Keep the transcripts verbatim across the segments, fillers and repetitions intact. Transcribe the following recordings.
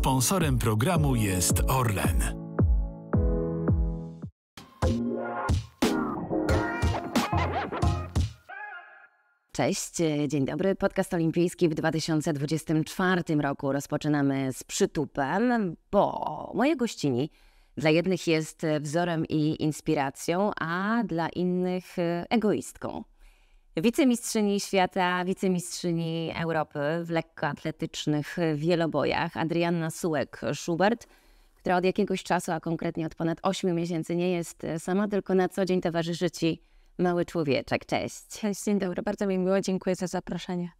Sponsorem programu jest Orlen. Cześć, dzień dobry. Podcast olimpijski w dwa tysiące dwudziestym czwartym roku rozpoczynamy z przytupem, bo moje gościni dla jednych jest wzorem i inspiracją, a dla innych egoistką. Wicemistrzyni świata, wicemistrzyni Europy w lekkoatletycznych wielobojach Adrianna Sułek-Schubert, która od jakiegoś czasu, a konkretnie od ponad ośmiu miesięcy nie jest sama, tylko na co dzień towarzyszy Ci mały człowieczek. Cześć. Cześć, dzień dobry. Bardzo mi miło. Dziękuję za zaproszenie.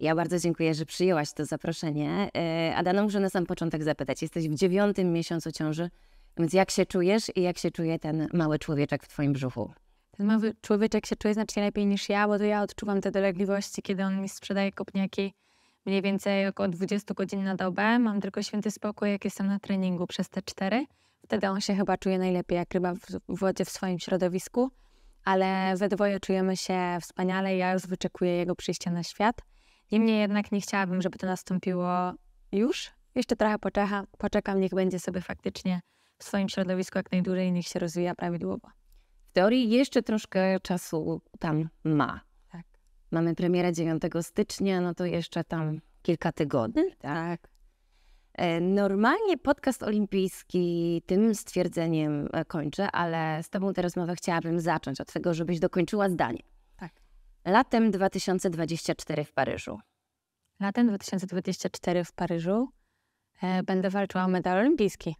Ja bardzo dziękuję, że przyjęłaś to zaproszenie. Adana, muszę na sam początek zapytać. Jesteś w dziewiątym miesiącu ciąży, więc jak się czujesz i jak się czuje ten mały człowieczek w Twoim brzuchu? Ten mały człowieczek się czuje znacznie lepiej niż ja, bo to ja odczuwam te dolegliwości, kiedy on mi sprzedaje kopniaki mniej więcej około dwudziestu godzin na dobę. Mam tylko święty spokój, jak jestem na treningu przez te cztery. Wtedy on się chyba czuje najlepiej, jak ryba w wodzie w swoim środowisku. Ale we dwoje czujemy się wspaniale i ja już wyczekuję jego przyjścia na świat. Niemniej jednak nie chciałabym, żeby to nastąpiło już. Jeszcze trochę poczeka, poczekam, niech będzie sobie faktycznie w swoim środowisku jak najdłużej i niech się rozwija prawidłowo. W teorii jeszcze troszkę czasu tam ma. Tak. Mamy premierę dziewiątego stycznia, no to jeszcze tam kilka tygodni. Tak. Normalnie podcast olimpijski tym stwierdzeniem kończę, ale z Tobą tę rozmowę chciałabym zacząć od tego, żebyś dokończyła zdanie. Tak. Latem dwa tysiące dwudziestym czwartym w Paryżu. Latem dwa tysiące dwudziestym czwartym w Paryżu e, będę walczyła o medal olimpijski.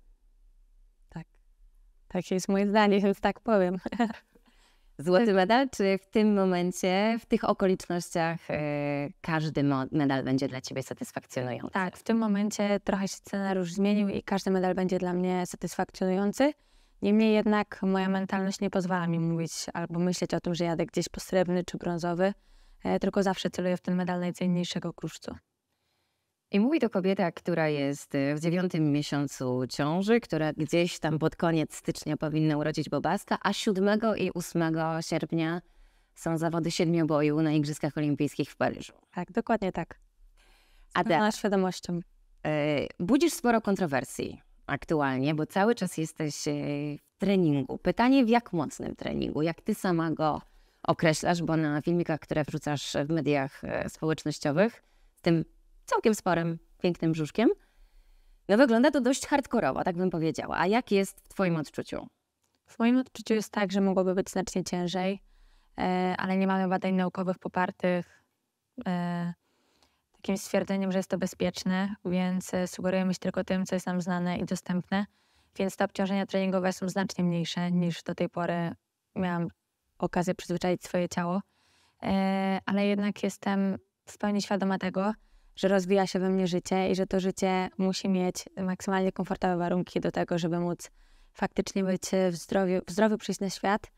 Tak jest moje zdanie, więc tak powiem. Złoty medal, czy w tym momencie, w tych okolicznościach yy, każdy medal będzie dla Ciebie satysfakcjonujący? Tak, w tym momencie trochę się scenariusz zmienił i każdy medal będzie dla mnie satysfakcjonujący. Niemniej jednak moja mentalność nie pozwala mi mówić albo myśleć o tym, że jadę gdzieś po srebrny czy brązowy, yy, tylko zawsze celuję w ten medal najcenniejszego kruszcu. I mówi to kobieta, która jest w dziewiątym miesiącu ciąży, która gdzieś tam pod koniec stycznia powinna urodzić bobaska, a siódmego i ósmego sierpnia są zawody siedmioboju na Igrzyskach Olimpijskich w Paryżu. Tak, dokładnie tak. Z pełną świadomością. Budzisz sporo kontrowersji aktualnie, bo cały czas jesteś w treningu. Pytanie, w jak mocnym treningu? Jak ty sama go określasz? Bo na filmikach, które wrzucasz w mediach społecznościowych, tym całkiem sporym, pięknym brzuszkiem. No wygląda to dość hardkorowo, tak bym powiedziała. A jak jest w Twoim odczuciu? W moim odczuciu jest tak, że mogłoby być znacznie ciężej, ale nie mamy badań naukowych popartych takim stwierdzeniem, że jest to bezpieczne, więc sugerujemy się tylko tym, co jest nam znane i dostępne, więc te obciążenia treningowe są znacznie mniejsze niż do tej pory miałam okazję przyzwyczaić swoje ciało, ale jednak jestem w pełni świadoma tego, że rozwija się we mnie życie i że to życie musi mieć maksymalnie komfortowe warunki do tego, żeby móc faktycznie być w zdrowiu, w zdrowiu przyjść na świat.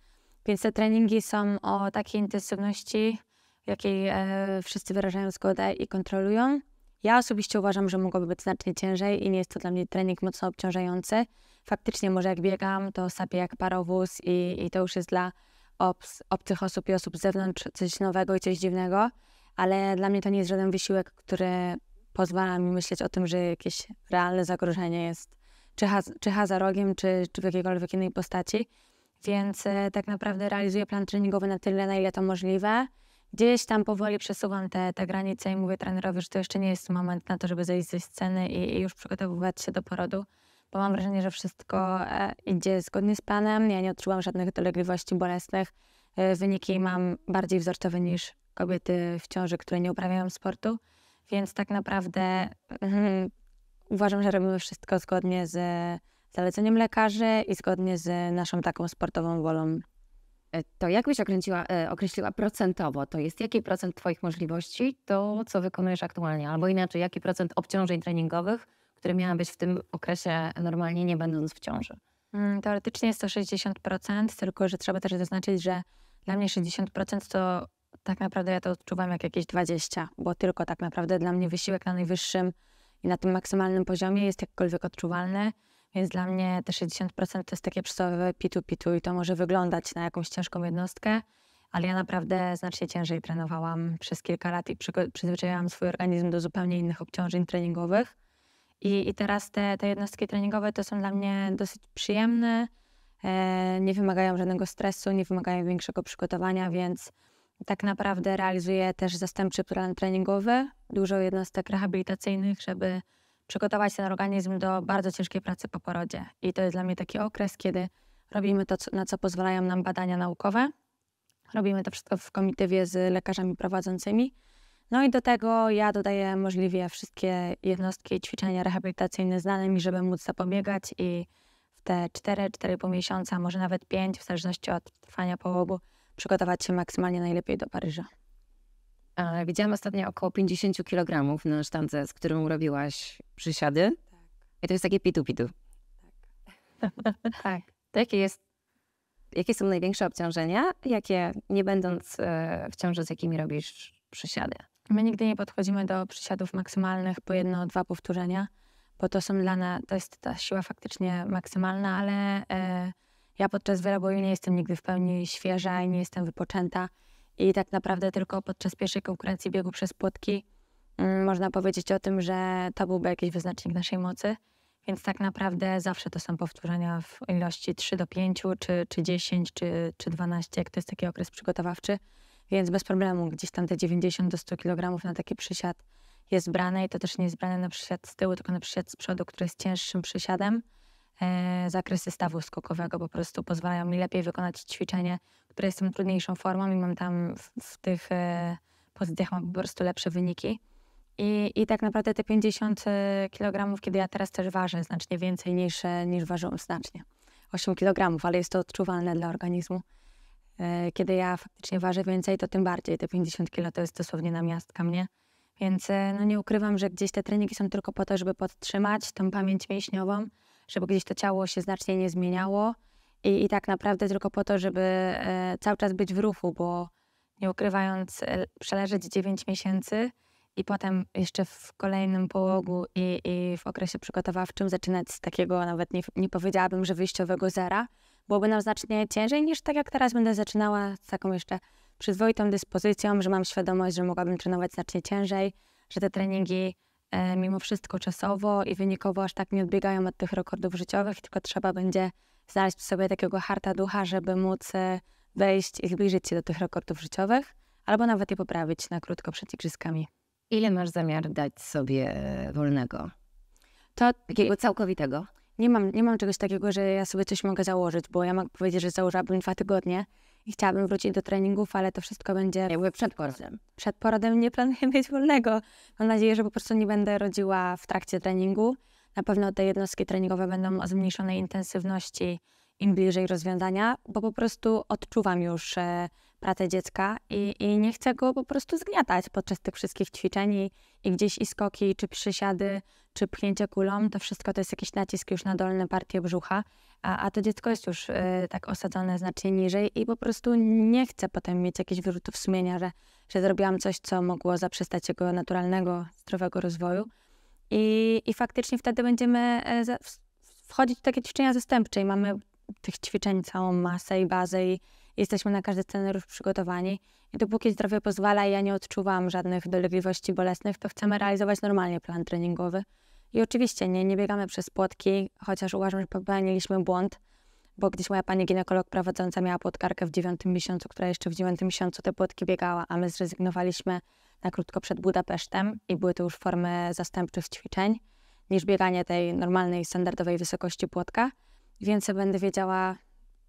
Więc te treningi są o takiej intensywności, jakiej e, wszyscy wyrażają zgodę i kontrolują. Ja osobiście uważam, że mogłoby być znacznie ciężej i nie jest to dla mnie trening mocno obciążający. Faktycznie może jak biegam, to sapię jak parowóz i, i to już jest dla obs, obcych osób i osób z zewnątrz coś nowego i coś dziwnego. Ale dla mnie to nie jest żaden wysiłek, który pozwala mi myśleć o tym, że jakieś realne zagrożenie jest czyha, czyha za rogiem, czy, czy w jakiejkolwiek innej postaci. Więc e, tak naprawdę realizuję plan treningowy na tyle, na ile to możliwe. Gdzieś tam powoli przesuwam te, te granice i mówię trenerowi, że to jeszcze nie jest moment na to, żeby zejść ze sceny i, i już przygotowywać się do porodu, bo mam wrażenie, że wszystko e, idzie zgodnie z planem. Ja nie odczułam żadnych dolegliwości bolesnych. E, wyniki mam bardziej wzorcowe niż kobiety w ciąży, które nie uprawiają sportu, więc tak naprawdę hmm, uważam, że robimy wszystko zgodnie z zaleceniem lekarzy i zgodnie z naszą taką sportową wolą. To jak byś określiła procentowo, to jest jaki procent Twoich możliwości, to co wykonujesz aktualnie, albo inaczej, jaki procent obciążeń treningowych, które miała być w tym okresie normalnie nie będąc w ciąży? Hmm, teoretycznie jest to sześćdziesiąt procent, tylko że trzeba też zaznaczyć, że dla mnie sześćdziesiąt procent to tak naprawdę ja to odczuwam jak jakieś dwadzieścia procent, bo tylko tak naprawdę dla mnie wysiłek na najwyższym i na tym maksymalnym poziomie jest jakkolwiek odczuwalny, więc dla mnie te sześćdziesiąt procent to jest takie przysłowiowe pitu-pitu i to może wyglądać na jakąś ciężką jednostkę, ale ja naprawdę znacznie ciężej trenowałam przez kilka lat i przyzwyczaiłam swój organizm do zupełnie innych obciążeń treningowych I, i teraz te, te jednostki treningowe to są dla mnie dosyć przyjemne, e, nie wymagają żadnego stresu, nie wymagają większego przygotowania, więc tak naprawdę realizuję też zastępczy plan treningowy, dużo jednostek rehabilitacyjnych, żeby przygotować ten organizm do bardzo ciężkiej pracy po porodzie. I to jest dla mnie taki okres, kiedy robimy to, na co pozwalają nam badania naukowe. Robimy to wszystko w komitywie z lekarzami prowadzącymi. No i do tego ja dodaję możliwie wszystkie jednostki i ćwiczenia rehabilitacyjne znane mi, żeby móc zapobiegać i w te cztery, cztery i pół miesiąca, może nawet pięć, w zależności od trwania połogu, przygotować się maksymalnie najlepiej do Paryża. Widziałam ostatnio około pięćdziesiąt kilogramów na sztandze, z którą robiłaś przysiady. Tak. I to jest takie pitu-pitu. Tak. Tak. To jakie, jest, jakie są największe obciążenia? Jakie, nie będąc e, w ciąży, z jakimi robisz przysiady? My nigdy nie podchodzimy do przysiadów maksymalnych po jedno, dwa powtórzenia, bo to są dla nas, to jest ta siła faktycznie maksymalna, ale e, ja podczas wyboju nie jestem nigdy w pełni świeża i nie jestem wypoczęta. I tak naprawdę tylko podczas pierwszej konkurencji biegu przez płotki m, można powiedzieć o tym, że to byłby jakiś wyznacznik naszej mocy. Więc tak naprawdę zawsze to są powtórzenia w ilości trzy do pięciu, czy, czy dziesięć, czy, czy dwanaście, jak to jest taki okres przygotowawczy. Więc bez problemu gdzieś tam te dziewięćdziesiąt do stu kilogramów na taki przysiad jest brane. I to też nie jest brane na przysiad z tyłu, tylko na przysiad z przodu, który jest cięższym przysiadem. E, zakresy stawu skokowego po prostu pozwalają mi lepiej wykonać ćwiczenie, które jest tą trudniejszą formą i mam tam w, w tych e, pozycjach mam po prostu lepsze wyniki. I, I tak naprawdę te pięćdziesiąt kilogramów, kiedy ja teraz też ważę znacznie więcej niż, niż ważyłam znacznie. osiem kilogramów, ale jest to odczuwalne dla organizmu. Kiedy ja faktycznie ważę więcej, to tym bardziej. Te pięćdziesiąt kilo to jest dosłownie namiastka mnie. Więc no nie ukrywam, że gdzieś te treningi są tylko po to, żeby podtrzymać tą pamięć mięśniową, żeby gdzieś to ciało się znacznie nie zmieniało. I, i tak naprawdę tylko po to, żeby cały czas być w ruchu, bo nie ukrywając, przeleżeć dziewięć miesięcy, i potem jeszcze w kolejnym połogu i, i w okresie przygotowawczym zaczynać z takiego, nawet nie, nie powiedziałabym, że wyjściowego zera. Byłoby nam znacznie ciężej niż tak jak teraz będę zaczynała z taką jeszcze przyzwoitą dyspozycją, że mam świadomość, że mogłabym trenować znacznie ciężej, że te treningi e, mimo wszystko czasowo i wynikowo aż tak nie odbiegają od tych rekordów życiowych, tylko trzeba będzie znaleźć w sobie takiego harta ducha, żeby móc wejść i zbliżyć się do tych rekordów życiowych, albo nawet je poprawić na krótko przed igrzyskami. Ile masz zamiar dać sobie wolnego? To takiego całkowitego? Nie mam, nie mam czegoś takiego, że ja sobie coś mogę założyć, bo ja mogę powiedzieć, że założyłabym dwa tygodnie i chciałabym wrócić do treningów, ale to wszystko będzie... Jakby przed porodem. Przed porodem nie planuję mieć wolnego. Mam nadzieję, że po prostu nie będę rodziła w trakcie treningu. Na pewno te jednostki treningowe będą o zmniejszonej intensywności im bliżej rozwiązania, bo po prostu odczuwam już e, pracę dziecka i, i nie chcę go po prostu zgniatać podczas tych wszystkich ćwiczeń i, i gdzieś i skoki, czy przysiady, czy pchnięcie kulą, to wszystko to jest jakiś nacisk już na dolne partie brzucha, a, a to dziecko jest już e, tak osadzone znacznie niżej i po prostu nie chcę potem mieć jakichś wyrzutów sumienia, że, że zrobiłam coś, co mogło zaprzestać jego naturalnego, zdrowego rozwoju i, i faktycznie wtedy będziemy e, za, w, wchodzić w takie ćwiczenia zastępcze i mamy tych ćwiczeń całą masę i bazę i jesteśmy na każdy scenariusz przygotowani. I dopóki zdrowie pozwala i ja nie odczuwam żadnych dolegliwości bolesnych, to chcemy realizować normalnie plan treningowy. I oczywiście nie, nie biegamy przez płotki, chociaż uważam, że popełniliśmy błąd, bo gdzieś moja pani ginekolog prowadząca miała płotkarkę w dziewiątym miesiącu, która jeszcze w dziewiątym miesiącu te płotki biegała, a my zrezygnowaliśmy na krótko przed Budapesztem i były to już formy zastępczych ćwiczeń niż bieganie tej normalnej, standardowej wysokości płotka. Więcej będę wiedziała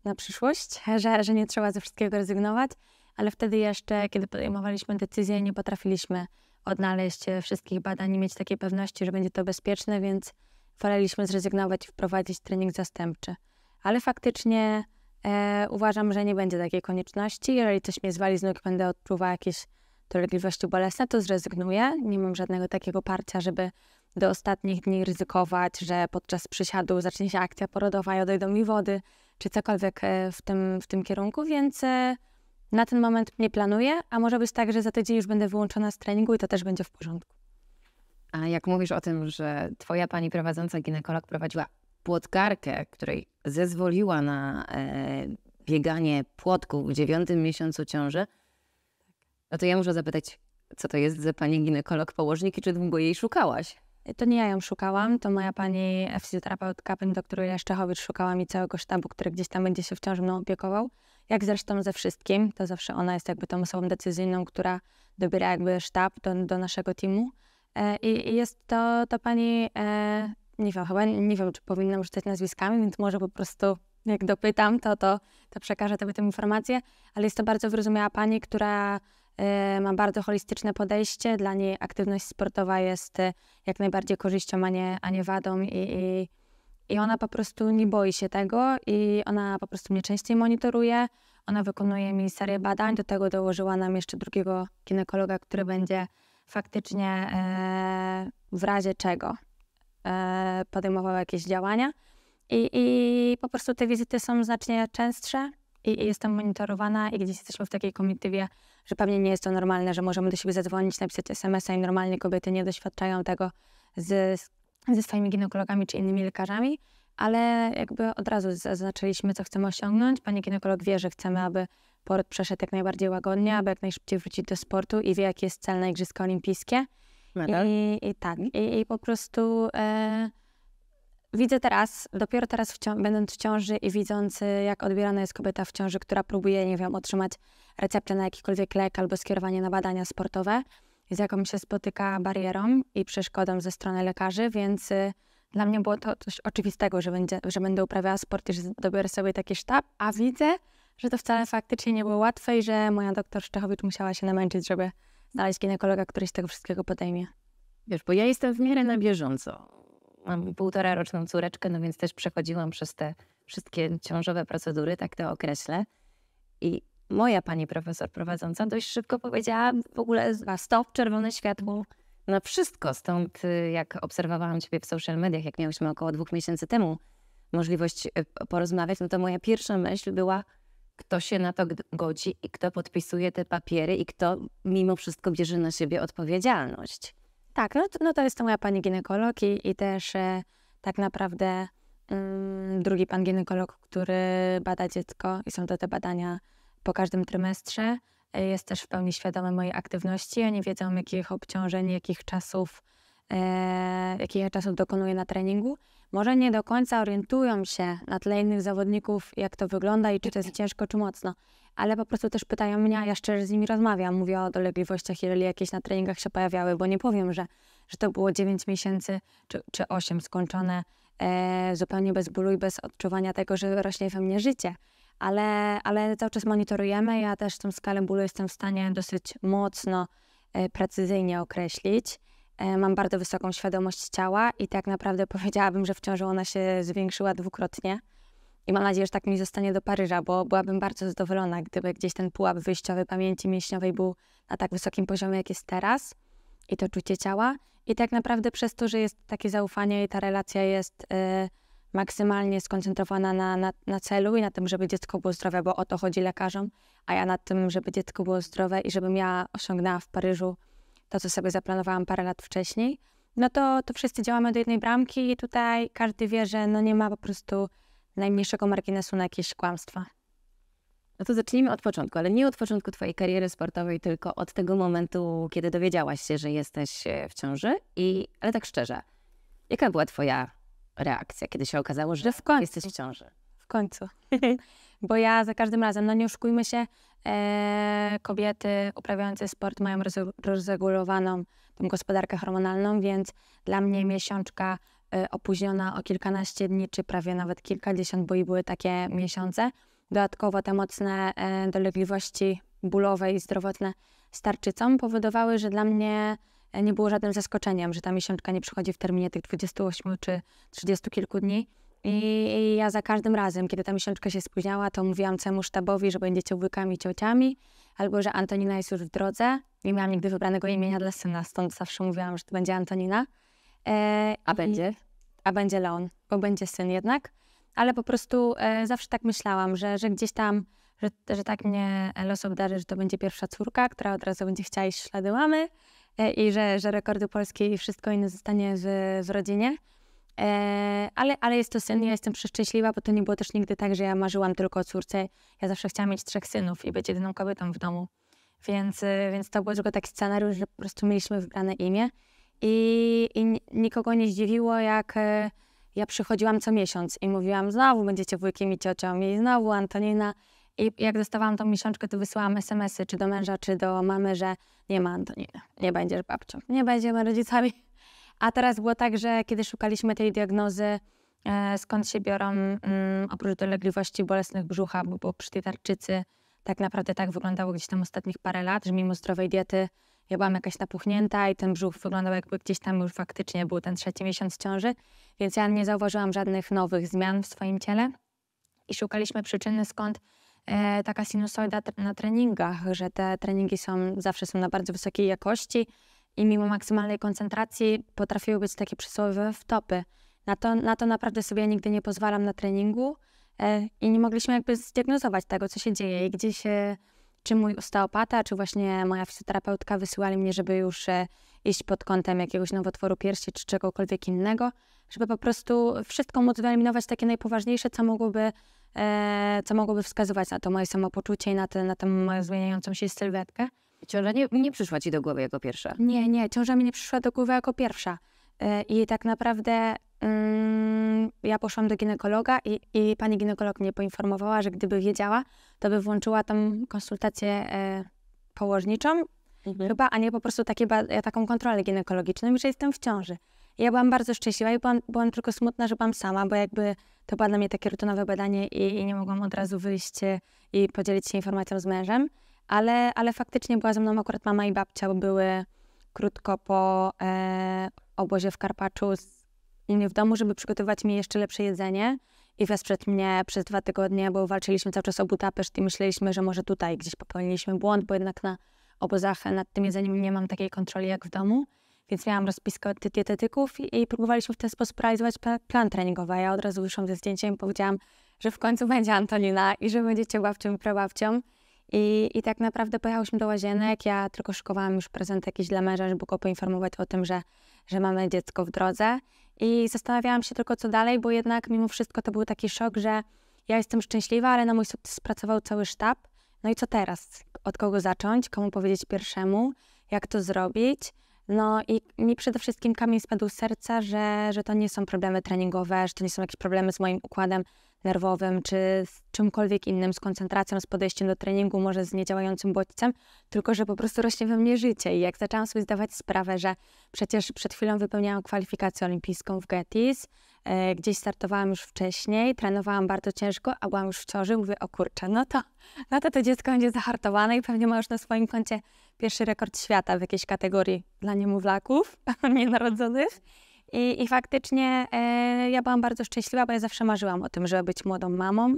na przyszłość, że, że nie trzeba ze wszystkiego rezygnować, ale wtedy jeszcze, kiedy podejmowaliśmy decyzję, nie potrafiliśmy odnaleźć wszystkich badań i mieć takiej pewności, że będzie to bezpieczne, więc woleliśmy zrezygnować i wprowadzić trening zastępczy. Ale faktycznie e, uważam, że nie będzie takiej konieczności. Jeżeli coś mnie zwali z nóg, będę odczuwała jakieś dolegliwości bolesne, to zrezygnuję. Nie mam żadnego takiego parcia, żeby do ostatnich dni ryzykować, że podczas przysiadu zacznie się akcja porodowa i odejdą mi wody, czy cokolwiek w tym, w tym kierunku, więc na ten moment nie planuję, a może być tak, że za tydzień już będę wyłączona z treningu i to też będzie w porządku. A jak mówisz o tym, że twoja pani prowadząca ginekolog prowadziła płotkarkę, której zezwoliła na e, bieganie płotków w dziewiątym miesiącu ciąży, no to ja muszę zapytać, co to jest za pani ginekolog położnik i czy długo jej szukałaś? To nie ja ją szukałam, to moja pani fizjoterapeutka, pani doktor Elżbieta Szczechowicz szukała mi całego sztabu, który gdzieś tam będzie się wciąż mną opiekował. Jak zresztą ze wszystkim, to zawsze ona jest jakby tą osobą decyzyjną, która dobiera jakby sztab do, do naszego teamu. E, I jest to, to pani, e, nie wiem, chyba nie wiem, czy powinnam rzucać nazwiskami, więc może po prostu jak dopytam, to, to, to przekażę tobie tę informację. Ale jest to bardzo wyrozumiała pani, która e, ma bardzo holistyczne podejście. Dla niej aktywność sportowa jest e, jak najbardziej korzyścią, a nie, a nie wadą. I, i, I ona po prostu nie boi się tego i ona po prostu mnie częściej monitoruje. Ona wykonuje mi serię badań. Do tego dołożyła nam jeszcze drugiego ginekologa, który będzie faktycznie e, w razie czego e, podejmował jakieś działania. I, I po prostu te wizyty są znacznie częstsze i, i jestem monitorowana i gdzieś jesteśmy w takiej komitywie, że pewnie nie jest to normalne, że możemy do siebie zadzwonić, napisać es em es a i normalnie kobiety nie doświadczają tego z ze swoimi ginekologami czy innymi lekarzami, ale jakby od razu zaznaczyliśmy, co chcemy osiągnąć. Pani ginekolog wie, że chcemy, aby poród przeszedł jak najbardziej łagodnie, aby jak najszybciej wrócić do sportu i wie, jaki jest cel na Igrzyska Olimpijskie. Medal. I, i tak, i, i po prostu e, widzę teraz, dopiero teraz w ciąży, będąc w ciąży i widząc, jak odbierana jest kobieta w ciąży, która próbuje, nie wiem, otrzymać receptę na jakikolwiek lek albo skierowanie na badania sportowe, z jaką się spotyka barierą i przeszkodą ze strony lekarzy, więc y, dla mnie było to coś oczywistego, że, będzie, że będę uprawiała sport i że dobiorę sobie taki sztab, a widzę, że to wcale faktycznie nie było łatwe i że moja doktor Szczechowicz musiała się namęczyć, żeby znaleźć ginekologa, który z tego wszystkiego podejmie. Wiesz, bo ja jestem w miarę na bieżąco. Mam półtora roczną córeczkę, no więc też przechodziłam przez te wszystkie ciążowe procedury, tak to określę. I moja pani profesor prowadząca dość szybko powiedziała w ogóle stop, czerwone światło na wszystko. Stąd jak obserwowałam ciebie w social mediach, jak miałyśmy około dwóch miesięcy temu możliwość porozmawiać, no to moja pierwsza myśl była, kto się na to godzi i kto podpisuje te papiery i kto mimo wszystko bierze na siebie odpowiedzialność. Tak, no to, no to jest to moja pani ginekolog i, i też e, tak naprawdę mm, drugi pan ginekolog, który bada dziecko i są to te badania po każdym trymestrze. Jest też w pełni świadomy mojej aktywności. Oni wiedzą, jakich obciążeń, jakich czasów, e, jakich czasów dokonuję na treningu. Może nie do końca orientują się na tle innych zawodników, jak to wygląda i czy to jest ciężko, czy mocno. Ale po prostu też pytają mnie, a ja szczerze z nimi rozmawiam. Mówię o dolegliwościach, jeżeli jakieś na treningach się pojawiały, bo nie powiem, że, że to było dziewięć miesięcy czy, czy osiem skończone e, zupełnie bez bólu i bez odczuwania tego, że rośnie we mnie życie. Ale, ale cały czas monitorujemy. Ja też tą skalę bólu jestem w stanie dosyć mocno, e, precyzyjnie określić. E, mam bardzo wysoką świadomość ciała i tak naprawdę powiedziałabym, że w ciąży ona się zwiększyła dwukrotnie. I mam nadzieję, że tak mi zostanie do Paryża, bo byłabym bardzo zadowolona, gdyby gdzieś ten pułap wyjściowy pamięci mięśniowej był na tak wysokim poziomie, jak jest teraz. I to czucie ciała. I tak naprawdę przez to, że jest takie zaufanie i ta relacja jest... E, maksymalnie skoncentrowana na, na, na celu i na tym, żeby dziecko było zdrowe, bo o to chodzi lekarzom, a ja na tym, żeby dziecko było zdrowe i żebym ja osiągnęła w Paryżu to, co sobie zaplanowałam parę lat wcześniej, no to, to wszyscy działamy do jednej bramki i tutaj każdy wie, że no nie ma po prostu najmniejszego marginesu na jakieś kłamstwa. No to zacznijmy od początku, ale nie od początku twojej kariery sportowej, tylko od tego momentu, kiedy dowiedziałaś się, że jesteś w ciąży. I, ale tak szczerze, jaka była twoja reakcja, kiedy się okazało, że, że w końcu jesteś w ciąży? W końcu. Bo ja za każdym razem, no nie oszukujmy się, e, kobiety uprawiające sport mają rozregulowaną tą gospodarkę hormonalną, więc dla mnie miesiączka e, opóźniona o kilkanaście dni, czy prawie nawet kilkadziesiąt, bo i były takie miesiące. Dodatkowo te mocne e, dolegliwości bólowe i zdrowotne z tarczycą powodowały, że dla mnie nie było żadnym zaskoczeniem, że ta miesiączka nie przychodzi w terminie tych dwudziestu ośmiu czy trzydziestu kilku dni. I ja za każdym razem, kiedy ta miesiączka się spóźniała, to mówiłam całemu sztabowi, że będziecie wujkami i ciociami, albo że Antonina jest już w drodze. Nie miałam nigdy wybranego imienia dla syna, stąd zawsze mówiłam, że to będzie Antonina. E, a i, będzie? A będzie Leon, bo będzie syn jednak. Ale po prostu e, zawsze tak myślałam, że, że gdzieś tam, że, że tak mnie los obdarzy, że to będzie pierwsza córka, która od razu będzie chciała iść w ślady mamy. I że, że rekordy polskie i wszystko inne zostanie w, w rodzinie. E, ale, ale jest to syn, ja jestem przeszczęśliwa, bo to nie było też nigdy tak, że ja marzyłam tylko o córce. Ja zawsze chciałam mieć trzech synów i być jedyną kobietą w domu. Więc, więc to był tylko taki scenariusz, że po prostu mieliśmy wybrane imię. I, i nikogo nie zdziwiło, jak ja przychodziłam co miesiąc i mówiłam, znowu będziecie wujkiem i ciocią, i znowu Antonina. I jak dostawałam tą miesiączkę, to wysyłałam es em esy czy do męża, czy do mamy, że nie ma Antoniny, nie będziesz babcią, nie będziemy rodzicami. A teraz było tak, że kiedy szukaliśmy tej diagnozy, e, skąd się biorą, mm, oprócz dolegliwości bolesnych brzucha, bo przy tej tarczycy tak naprawdę tak wyglądało gdzieś tam ostatnich parę lat, że mimo zdrowej diety ja byłam jakaś napuchnięta i ten brzuch wyglądał jakby gdzieś tam już faktycznie był ten trzeci miesiąc ciąży, więc ja nie zauważyłam żadnych nowych zmian w swoim ciele i szukaliśmy przyczyny, skąd e, taka sinusoida na treningach, że te treningi są, zawsze są na bardzo wysokiej jakości i mimo maksymalnej koncentracji potrafiły być takie przysłowiowe wtopy. Na to, na to naprawdę sobie nigdy nie pozwalam na treningu e, i nie mogliśmy jakby zdiagnozować tego, co się dzieje i gdzieś e, czy mój osteopata, czy właśnie moja fizjoterapeutka wysyłali mnie, żeby już e, iść pod kątem jakiegoś nowotworu piersi, czy czegokolwiek innego, żeby po prostu wszystko móc wyeliminować takie najpoważniejsze, co mogłoby, e, co mogłoby wskazywać na to moje samopoczucie i na, te, na tę moją zmieniającą się sylwetkę. Ciąża nie, nie przyszła ci do głowy jako pierwsza? Nie, nie, ciąża mi nie przyszła do głowy jako pierwsza. E, I tak naprawdę mm, ja poszłam do ginekologa i, i pani ginekolog mnie poinformowała, że gdyby wiedziała, to by włączyła tam konsultację e, położniczą, mhm. chyba, a nie po prostu takie, taką kontrolę ginekologiczną, że jestem w ciąży. I ja byłam bardzo szczęśliwa i byłam, byłam tylko smutna, że byłam sama, bo jakby to było dla mnie takie rutynowe badanie i, i nie mogłam od razu wyjść i podzielić się informacją z mężem. Ale, ale faktycznie była ze mną akurat mama i babcia, bo były krótko po e, obozie w Karpaczu z, u mnie w domu, żeby przygotować mi jeszcze lepsze jedzenie i wesprzeć mnie przez dwa tygodnie, bo walczyliśmy cały czas o Budapeszt i myśleliśmy, że może tutaj gdzieś popełniliśmy błąd, bo jednak na obozach nad tym jedzeniem nie mam takiej kontroli jak w domu, więc miałam rozpiskę od dietetyków i, i próbowaliśmy w ten sposób realizować plan treningowy. Ja od razu wyszłam ze zdjęciem i powiedziałam, że w końcu będzie Antonina i że będziecie babcią i prababcią. I, I tak naprawdę pojechałyśmy do łazienek, ja tylko szykowałam już prezent jakiś dla męża, żeby go poinformować o tym, że, że mamy dziecko w drodze. I zastanawiałam się tylko co dalej, bo jednak mimo wszystko to był taki szok, że ja jestem szczęśliwa, ale na mój sukces pracował cały sztab. No i co teraz? Od kogo zacząć? Komu powiedzieć pierwszemu? Jak to zrobić? No i mi przede wszystkim kamień spadł z serca, że, że to nie są problemy treningowe, że to nie są jakieś problemy z moim układem nerwowym, czy z czymkolwiek innym, z koncentracją, z podejściem do treningu, może z niedziałającym bodźcem, tylko że po prostu rośnie we mnie życie. I jak zaczęłam sobie zdawać sprawę, że przecież przed chwilą wypełniałam kwalifikację olimpijską w Gettys, e, gdzieś startowałam już wcześniej, trenowałam bardzo ciężko, a byłam już w ciąży, mówię, o kurczę, no to, no to to dziecko będzie zahartowane i pewnie ma już na swoim koncie pierwszy rekord świata w jakiejś kategorii dla niemowlaków, nienarodzonych. I, i faktycznie e, ja byłam bardzo szczęśliwa, bo ja zawsze marzyłam o tym, żeby być młodą mamą.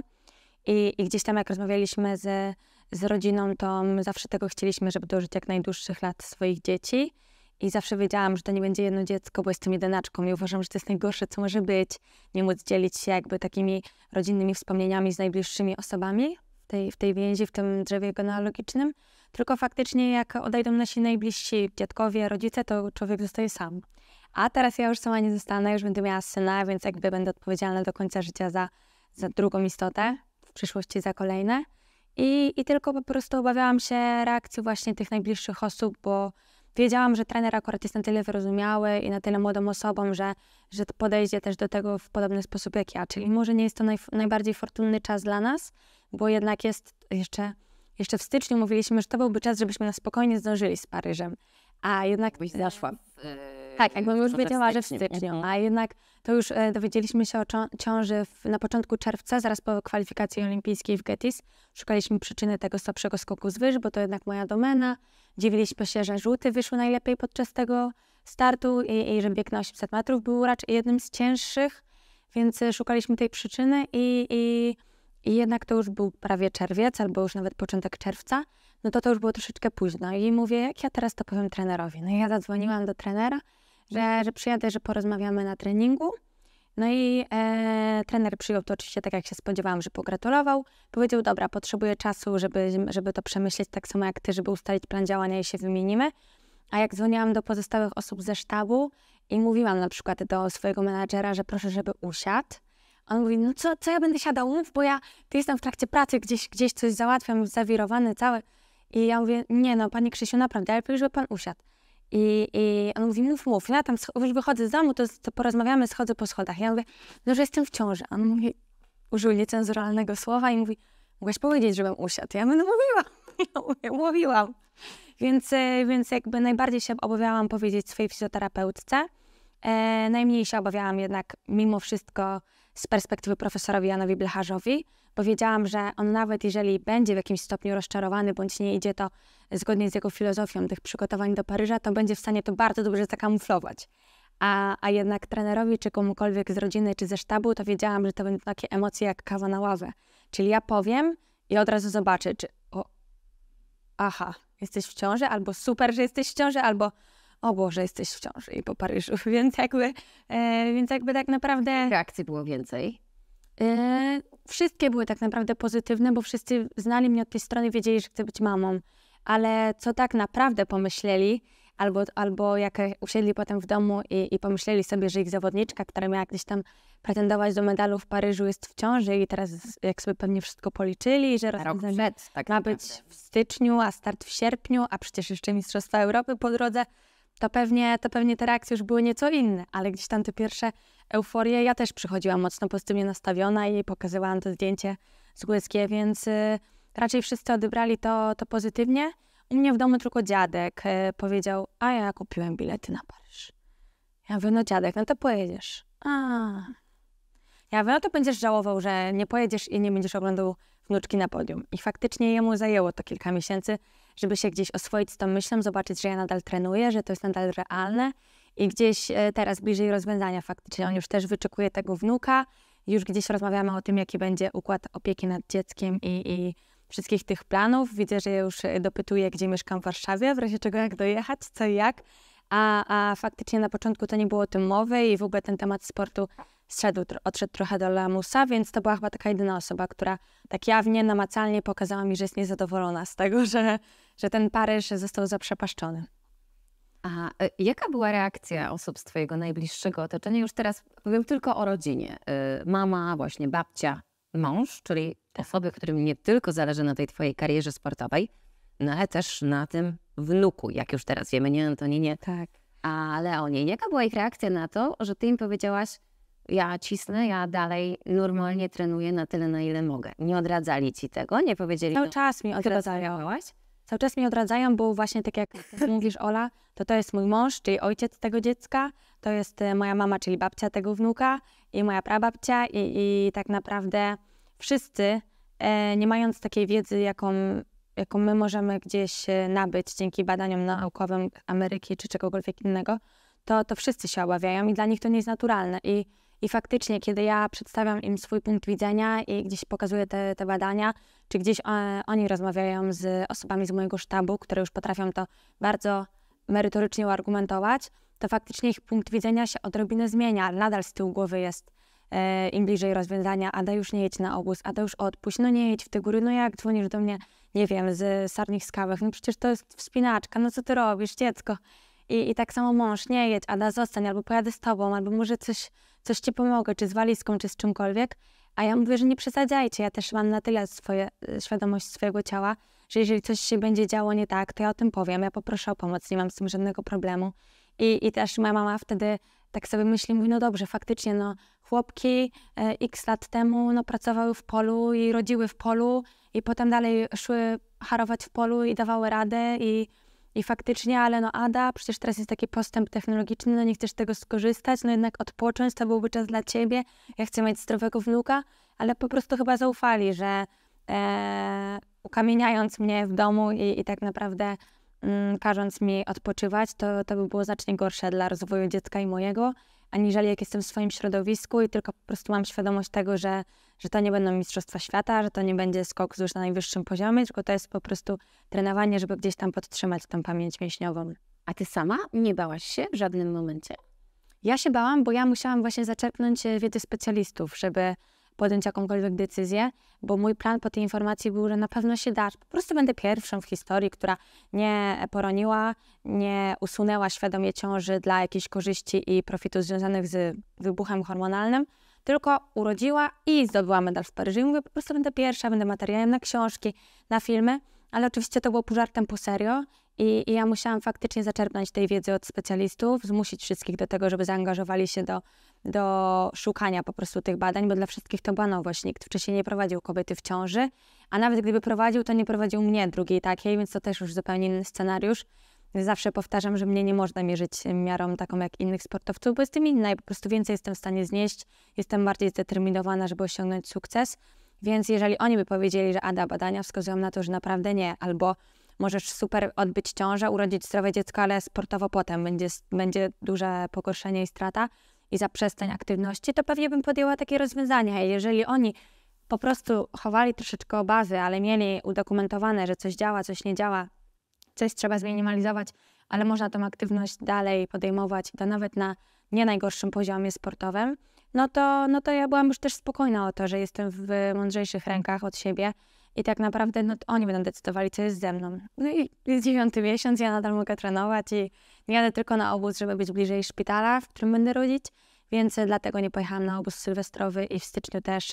I, i gdzieś tam jak rozmawialiśmy z, z rodziną, to zawsze tego chcieliśmy, żeby dożyć jak najdłuższych lat swoich dzieci. I zawsze wiedziałam, że to nie będzie jedno dziecko, bo jestem jedynaczką i uważam, że to jest najgorsze, co może być. Nie móc dzielić się jakby takimi rodzinnymi wspomnieniami z najbliższymi osobami w tej, w tej więzi, w tym drzewie genealogicznym. Tylko faktycznie jak odejdą nasi najbliżsi dziadkowie, rodzice, to człowiek zostaje sam. A teraz ja już sama nie zostanę, już będę miała syna, więc jakby będę odpowiedzialna do końca życia za, za drugą istotę, w przyszłości za kolejne. I, I tylko po prostu obawiałam się reakcji właśnie tych najbliższych osób, bo wiedziałam, że trener akurat jest na tyle wyrozumiały i na tyle młodą osobą, że, że podejdzie też do tego w podobny sposób jak ja. Czyli może nie jest to naj, najbardziej fortunny czas dla nas, bo jednak jest jeszcze, jeszcze w styczniu mówiliśmy, że to byłby czas, żebyśmy na spokojnie zdążyli z Paryżem. A jednak byś zaszła. Tak, jakbym już wiedziała, że w styczniu, a jednak to już e, dowiedzieliśmy się o ciąży w, na początku czerwca, zaraz po kwalifikacji olimpijskiej w Gettys. Szukaliśmy przyczyny tego słabszego skoku z wyż, bo to jednak moja domena. Dziwiliśmy się, że żółty wyszły najlepiej podczas tego startu i, i że bieg na osiemset metrów był raczej jednym z cięższych, więc szukaliśmy tej przyczyny i, i, i jednak to już był prawie czerwiec, albo już nawet początek czerwca. No to to już było troszeczkę późno i mówię, jak ja teraz to powiem trenerowi. No i ja zadzwoniłam do trenera, Że, że przyjadę, że porozmawiamy na treningu. No i e, trener przyjął to oczywiście tak, jak się spodziewałam, że pogratulował. Powiedział, dobra, potrzebuję czasu, żeby, żeby to przemyśleć tak samo jak ty, żeby ustalić plan działania i się wymienimy. A jak dzwoniłam do pozostałych osób ze sztabu i mówiłam na przykład do swojego menadżera, że proszę, żeby usiadł. On mówi, no co, co ja będę siadał, mów, bo ja ty jestem w trakcie pracy, gdzieś, gdzieś coś załatwiam, zawirowany cały. I ja mówię, nie no, panie Krzysiu, naprawdę, ale już by pan usiadł. I, i on mówi, mów, mów, ja tam już wychodzę z domu, to, to porozmawiamy, schodzę po schodach. Ja mówię, no, że jestem w ciąży. A on mówi, użył niecenzuralnego słowa i mówi, mogłaś powiedzieć, żebym usiadł. Ja mówię, no mówiłam, no, mówiłam. Więc, więc jakby najbardziej się obawiałam powiedzieć swojej fizjoterapeutce. E, najmniej się obawiałam jednak mimo wszystko z perspektywy profesorowi Janowi Blecharzowi, bo wiedziałam, że on nawet jeżeli będzie w jakimś stopniu rozczarowany, bądź nie idzie to zgodnie z jego filozofią tych przygotowań do Paryża, to będzie w stanie to bardzo dobrze zakamuflować. A, a jednak trenerowi, czy komukolwiek z rodziny, czy ze sztabu, to wiedziałam, że to będą takie emocje jak kawa na ławę. Czyli ja powiem i od razu zobaczę, czy o, aha, jesteś w ciąży, albo super, że jesteś w ciąży, albo o Boże, jesteś w ciąży i po Paryżu. Więc jakby, e, więc jakby tak naprawdę... Reakcji było więcej? E, wszystkie były tak naprawdę pozytywne, bo wszyscy znali mnie od tej strony, wiedzieli, że chcę być mamą. Ale co tak naprawdę pomyśleli, albo, albo jak usiedli potem w domu i, i pomyśleli sobie, że ich zawodniczka, która miała gdzieś tam pretendować do medalu w Paryżu, jest w ciąży i teraz jak sobie pewnie wszystko policzyli, że rozwiązanie tak ma być w styczniu, a start w sierpniu, a przecież jeszcze Mistrzostwa Europy po drodze, to pewnie, to pewnie te reakcje już były nieco inne, ale gdzieś tam te pierwsze euforie, ja też przychodziłam mocno pozytywnie nastawiona i pokazywałam to zdjęcie z Łyskie, więc y, raczej wszyscy odebrali to, to pozytywnie. U mnie w domu tylko dziadek y, powiedział, a ja kupiłem bilety na Paryż. Ja mówię, no dziadek, no to pojedziesz. A. Ja mówię, no to będziesz żałował, że nie pojedziesz i nie będziesz oglądał wnuczki na podium. I faktycznie jemu zajęło to kilka miesięcy, żeby się gdzieś oswoić z tą myślą, zobaczyć, że ja nadal trenuję, że to jest nadal realne i gdzieś teraz bliżej rozwiązania faktycznie. On już też wyczekuje tego wnuka, już gdzieś rozmawiamy o tym, jaki będzie układ opieki nad dzieckiem i, i wszystkich tych planów. Widzę, że już dopytuję, gdzie mieszkam w Warszawie, w razie czego jak dojechać, co i jak, a, a faktycznie na początku to nie było o tym mowy i w ogóle ten temat sportu zszedł, odszedł trochę do lamusa, więc to była chyba taka jedyna osoba, która tak jawnie, namacalnie pokazała mi, że jest niezadowolona z tego, że, że ten Paryż został zaprzepaszczony. A jaka była reakcja osób z twojego najbliższego otoczenia? Już teraz powiem tylko o rodzinie. Mama, właśnie babcia, mąż, czyli osoby, którym nie tylko zależy na tej twojej karierze sportowej, no ale też na tym wnuku, jak już teraz wiemy, nie Antoninie, tak, a Leonie. Jaka była ich reakcja na to, że ty im powiedziałaś, ja cisnę, ja dalej normalnie trenuję na tyle, na ile mogę. Nie odradzali ci tego? Nie powiedzieli... Cały no, czas mi odradzają. Cały czas mi odradzają, bo właśnie tak jak mówisz, Ola, to to jest mój mąż, czyli ojciec tego dziecka, to jest moja mama, czyli babcia tego wnuka i moja prababcia i, i tak naprawdę wszyscy, e, nie mając takiej wiedzy, jaką, jaką my możemy gdzieś nabyć dzięki badaniom naukowym Ameryki czy czegokolwiek innego, to, to wszyscy się obawiają i dla nich to nie jest naturalne. I I faktycznie, kiedy ja przedstawiam im swój punkt widzenia i gdzieś pokazuję te, te badania, czy gdzieś e, oni rozmawiają z osobami z mojego sztabu, które już potrafią to bardzo merytorycznie argumentować, to faktycznie ich punkt widzenia się odrobinę zmienia. Nadal z tyłu głowy jest e, im bliżej rozwiązania, a da już nie jedź na obóz, a da już odpuść, no nie jedź w te góry, no jak dzwonisz do mnie, nie wiem, z Sarnych Skałych, no przecież to jest wspinaczka, no co ty robisz, dziecko? I, i tak samo mąż, nie jedź, Ada, zostań, albo pojadę z tobą, albo może coś, coś ci pomogę, czy z walizką, czy z czymkolwiek. A ja mówię, że nie przesadzajcie, ja też mam na tyle swoje, świadomość swojego ciała, że jeżeli coś się będzie działo nie tak, to ja o tym powiem, ja poproszę o pomoc, nie mam z tym żadnego problemu. I, i też moja mama wtedy tak sobie myśli, mówi, no dobrze, faktycznie, no chłopki e, x lat temu no, pracowały w polu i rodziły w polu i potem dalej szły harować w polu i dawały radę i I faktycznie, ale no Ada, przecież teraz jest taki postęp technologiczny, no nie chcesz tego skorzystać, no jednak odpocząć, to byłby czas dla ciebie, ja chcę mieć zdrowego wnuka, ale po prostu chyba zaufali, że e, ukamieniając mnie w domu i, i tak naprawdę mm, każąc mi odpoczywać, to, to by było znacznie gorsze dla rozwoju dziecka i mojego, aniżeli jak jestem w swoim środowisku i tylko po prostu mam świadomość tego, że, że to nie będą Mistrzostwa Świata, że to nie będzie skok już na najwyższym poziomie, tylko to jest po prostu trenowanie, żeby gdzieś tam podtrzymać tą pamięć mięśniową. A ty sama nie bałaś się w żadnym momencie? Ja się bałam, bo ja musiałam właśnie zaczerpnąć wiedzy specjalistów, żeby podjąć jakąkolwiek decyzję, bo mój plan po tej informacji był, że na pewno się da. Po prostu będę pierwszą w historii, która nie poroniła, nie usunęła świadomie ciąży dla jakiejś korzyści i profitu związanych z wybuchem hormonalnym, tylko urodziła i zdobyła medal w Paryżu. I mówię, po prostu będę pierwsza, będę materiałem na książki, na filmy, ale oczywiście to było pół żartem, pół serio I, I ja musiałam faktycznie zaczerpnąć tej wiedzy od specjalistów, zmusić wszystkich do tego, żeby zaangażowali się do, do szukania po prostu tych badań, bo dla wszystkich to była nowość. Nikt wcześniej nie prowadził kobiety w ciąży, a nawet gdyby prowadził, to nie prowadził mnie drugiej takiej, więc to też już zupełnie inny scenariusz. Zawsze powtarzam, że mnie nie można mierzyć miarą taką jak innych sportowców, bo jestem inna i po prostu więcej jestem w stanie znieść, jestem bardziej zdeterminowana, żeby osiągnąć sukces. Więc jeżeli oni by powiedzieli, że Ada, badania wskazują na to, że naprawdę nie, albo możesz super odbyć ciążę, urodzić zdrowe dziecko, ale sportowo potem będzie, będzie duże pogorszenie i strata i zaprzestań aktywności, to pewnie bym podjęła takie rozwiązania. Jeżeli oni po prostu chowali troszeczkę obawy, ale mieli udokumentowane, że coś działa, coś nie działa, coś trzeba zminimalizować, ale można tą aktywność dalej podejmować, to nawet na nie najgorszym poziomie sportowym, no to, no to ja byłam już też spokojna o to, że jestem w mądrzejszych rękach od siebie i tak naprawdę no, oni będą decydowali, co jest ze mną. No i jest dziewiąty miesiąc, ja nadal mogę trenować i nie jadę tylko na obóz, żeby być bliżej szpitala, w którym będę rodzić, więc dlatego nie pojechałam na obóz sylwestrowy i w styczniu też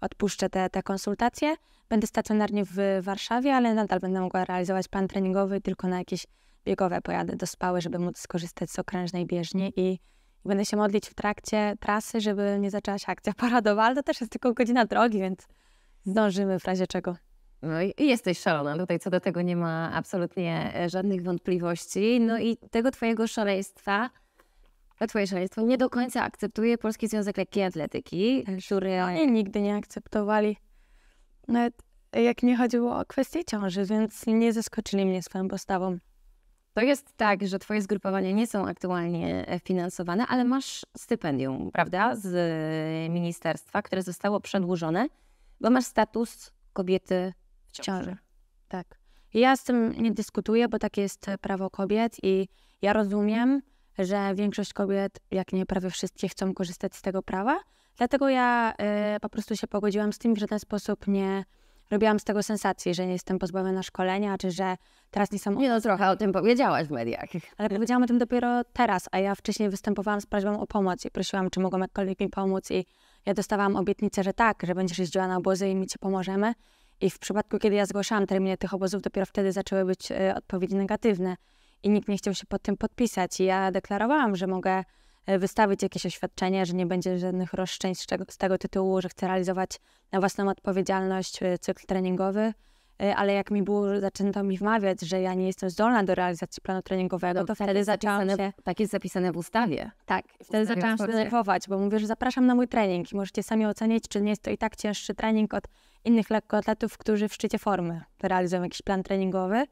odpuszczę te, te konsultacje. Będę stacjonarnie w Warszawie, ale nadal będę mogła realizować plan treningowy, tylko na jakieś biegowe pojadę do Spały, żeby móc skorzystać z okrężnej bieżni i będę się modlić w trakcie trasy, żeby nie zaczęła się akcja paradowa, ale to też jest tylko godzina drogi, więc zdążymy w razie czego. No i jesteś szalona, tutaj co do tego nie ma absolutnie żadnych wątpliwości. No i tego twojego szaleństwa, twoje szaleństwo nie do końca akceptuje Polski Związek Lekkiej Atletyki, który oni nigdy nie akceptowali. Nawet jak nie chodziło o kwestię ciąży, więc nie zaskoczyli mnie swoją postawą. To jest tak, że twoje zgrupowania nie są aktualnie finansowane, ale masz stypendium, prawda, z ministerstwa, które zostało przedłużone, bo masz status kobiety w ciąży. Tak. Ja z tym nie dyskutuję, bo takie jest prawo kobiet i ja rozumiem, że większość kobiet, jak nie prawie wszystkie, chcą korzystać z tego prawa. Dlatego ja y, po prostu się pogodziłam z tym, że w ten sposób nie robiłam z tego sensacji, że nie jestem pozbawiona szkolenia, czy że teraz nie są... Nie no, trochę o tym powiedziałaś w mediach. Ale powiedziałam o tym dopiero teraz, a ja wcześniej występowałam z prośbą o pomoc i prosiłam, czy mogą jakkolwiek mi pomóc i ja dostawałam obietnicę, że tak, że będziesz jeździła na obozy i mi ci pomożemy. I w przypadku, kiedy ja zgłaszałam terminy tych obozów, dopiero wtedy zaczęły być y, odpowiedzi negatywne i nikt nie chciał się pod tym podpisać i ja deklarowałam, że mogę wystawić jakieś oświadczenie, że nie będzie żadnych roszczeń z, czego, z tego tytułu, że chcę realizować na własną odpowiedzialność cykl treningowy, ale jak mi było, zaczęto mi wmawiać, że ja nie jestem zdolna do realizacji planu treningowego, to, to wtedy zaczęłam się... Tak jest zapisane w ustawie. Tak, w wtedy ustawie zaczęłam się denerwować, bo mówię, że zapraszam na mój trening i możecie sami ocenić, czy nie jest to i tak cięższy trening od innych lekkoatletów, którzy w szczycie formy realizują jakiś plan treningowy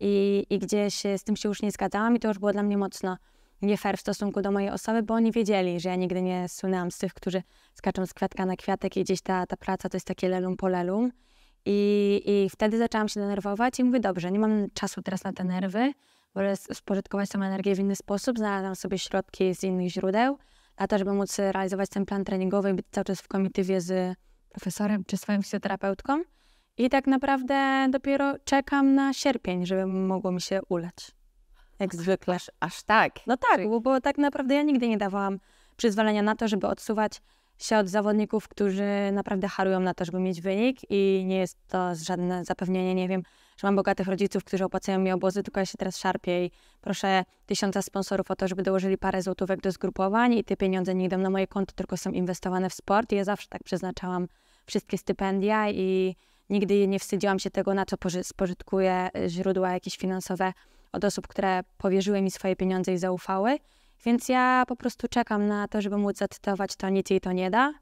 i, i gdzieś z tym się już nie zgadzałam i to już było dla mnie mocno nie fair w stosunku do mojej osoby, bo oni wiedzieli, że ja nigdy nie sunęłam z tych, którzy skaczą z kwiatka na kwiatek i gdzieś ta, ta praca to jest takie lelum po lelum. I, I wtedy zaczęłam się denerwować i mówię, dobrze, nie mam czasu teraz na te nerwy, wolę spożytkować tą energię w inny sposób, znalazłam sobie środki z innych źródeł, a to, żeby móc realizować ten plan treningowy i być cały czas w komitywie z profesorem czy swoją fizjoterapeutką. I tak naprawdę dopiero czekam na sierpień, żeby mogło mi się ulać. Jak zwykle. Aż, aż tak. No tak, Czyli... bo, bo tak naprawdę ja nigdy nie dawałam przyzwolenia na to, żeby odsuwać się od zawodników, którzy naprawdę harują na to, żeby mieć wynik i nie jest to żadne zapewnienie, nie wiem, że mam bogatych rodziców, którzy opłacają mi obozy, tylko ja się teraz szarpię i proszę tysiąca sponsorów o to, żeby dołożyli parę złotówek do zgrupowań i te pieniądze nie idą na moje konto, tylko są inwestowane w sport i ja zawsze tak przeznaczałam wszystkie stypendia i nigdy nie wstydziłam się tego, na co spożytkuję źródła jakieś finansowe od osób, które powierzyły mi swoje pieniądze i zaufały. Więc ja po prostu czekam na to, żeby móc zacytować to nic jej to nie da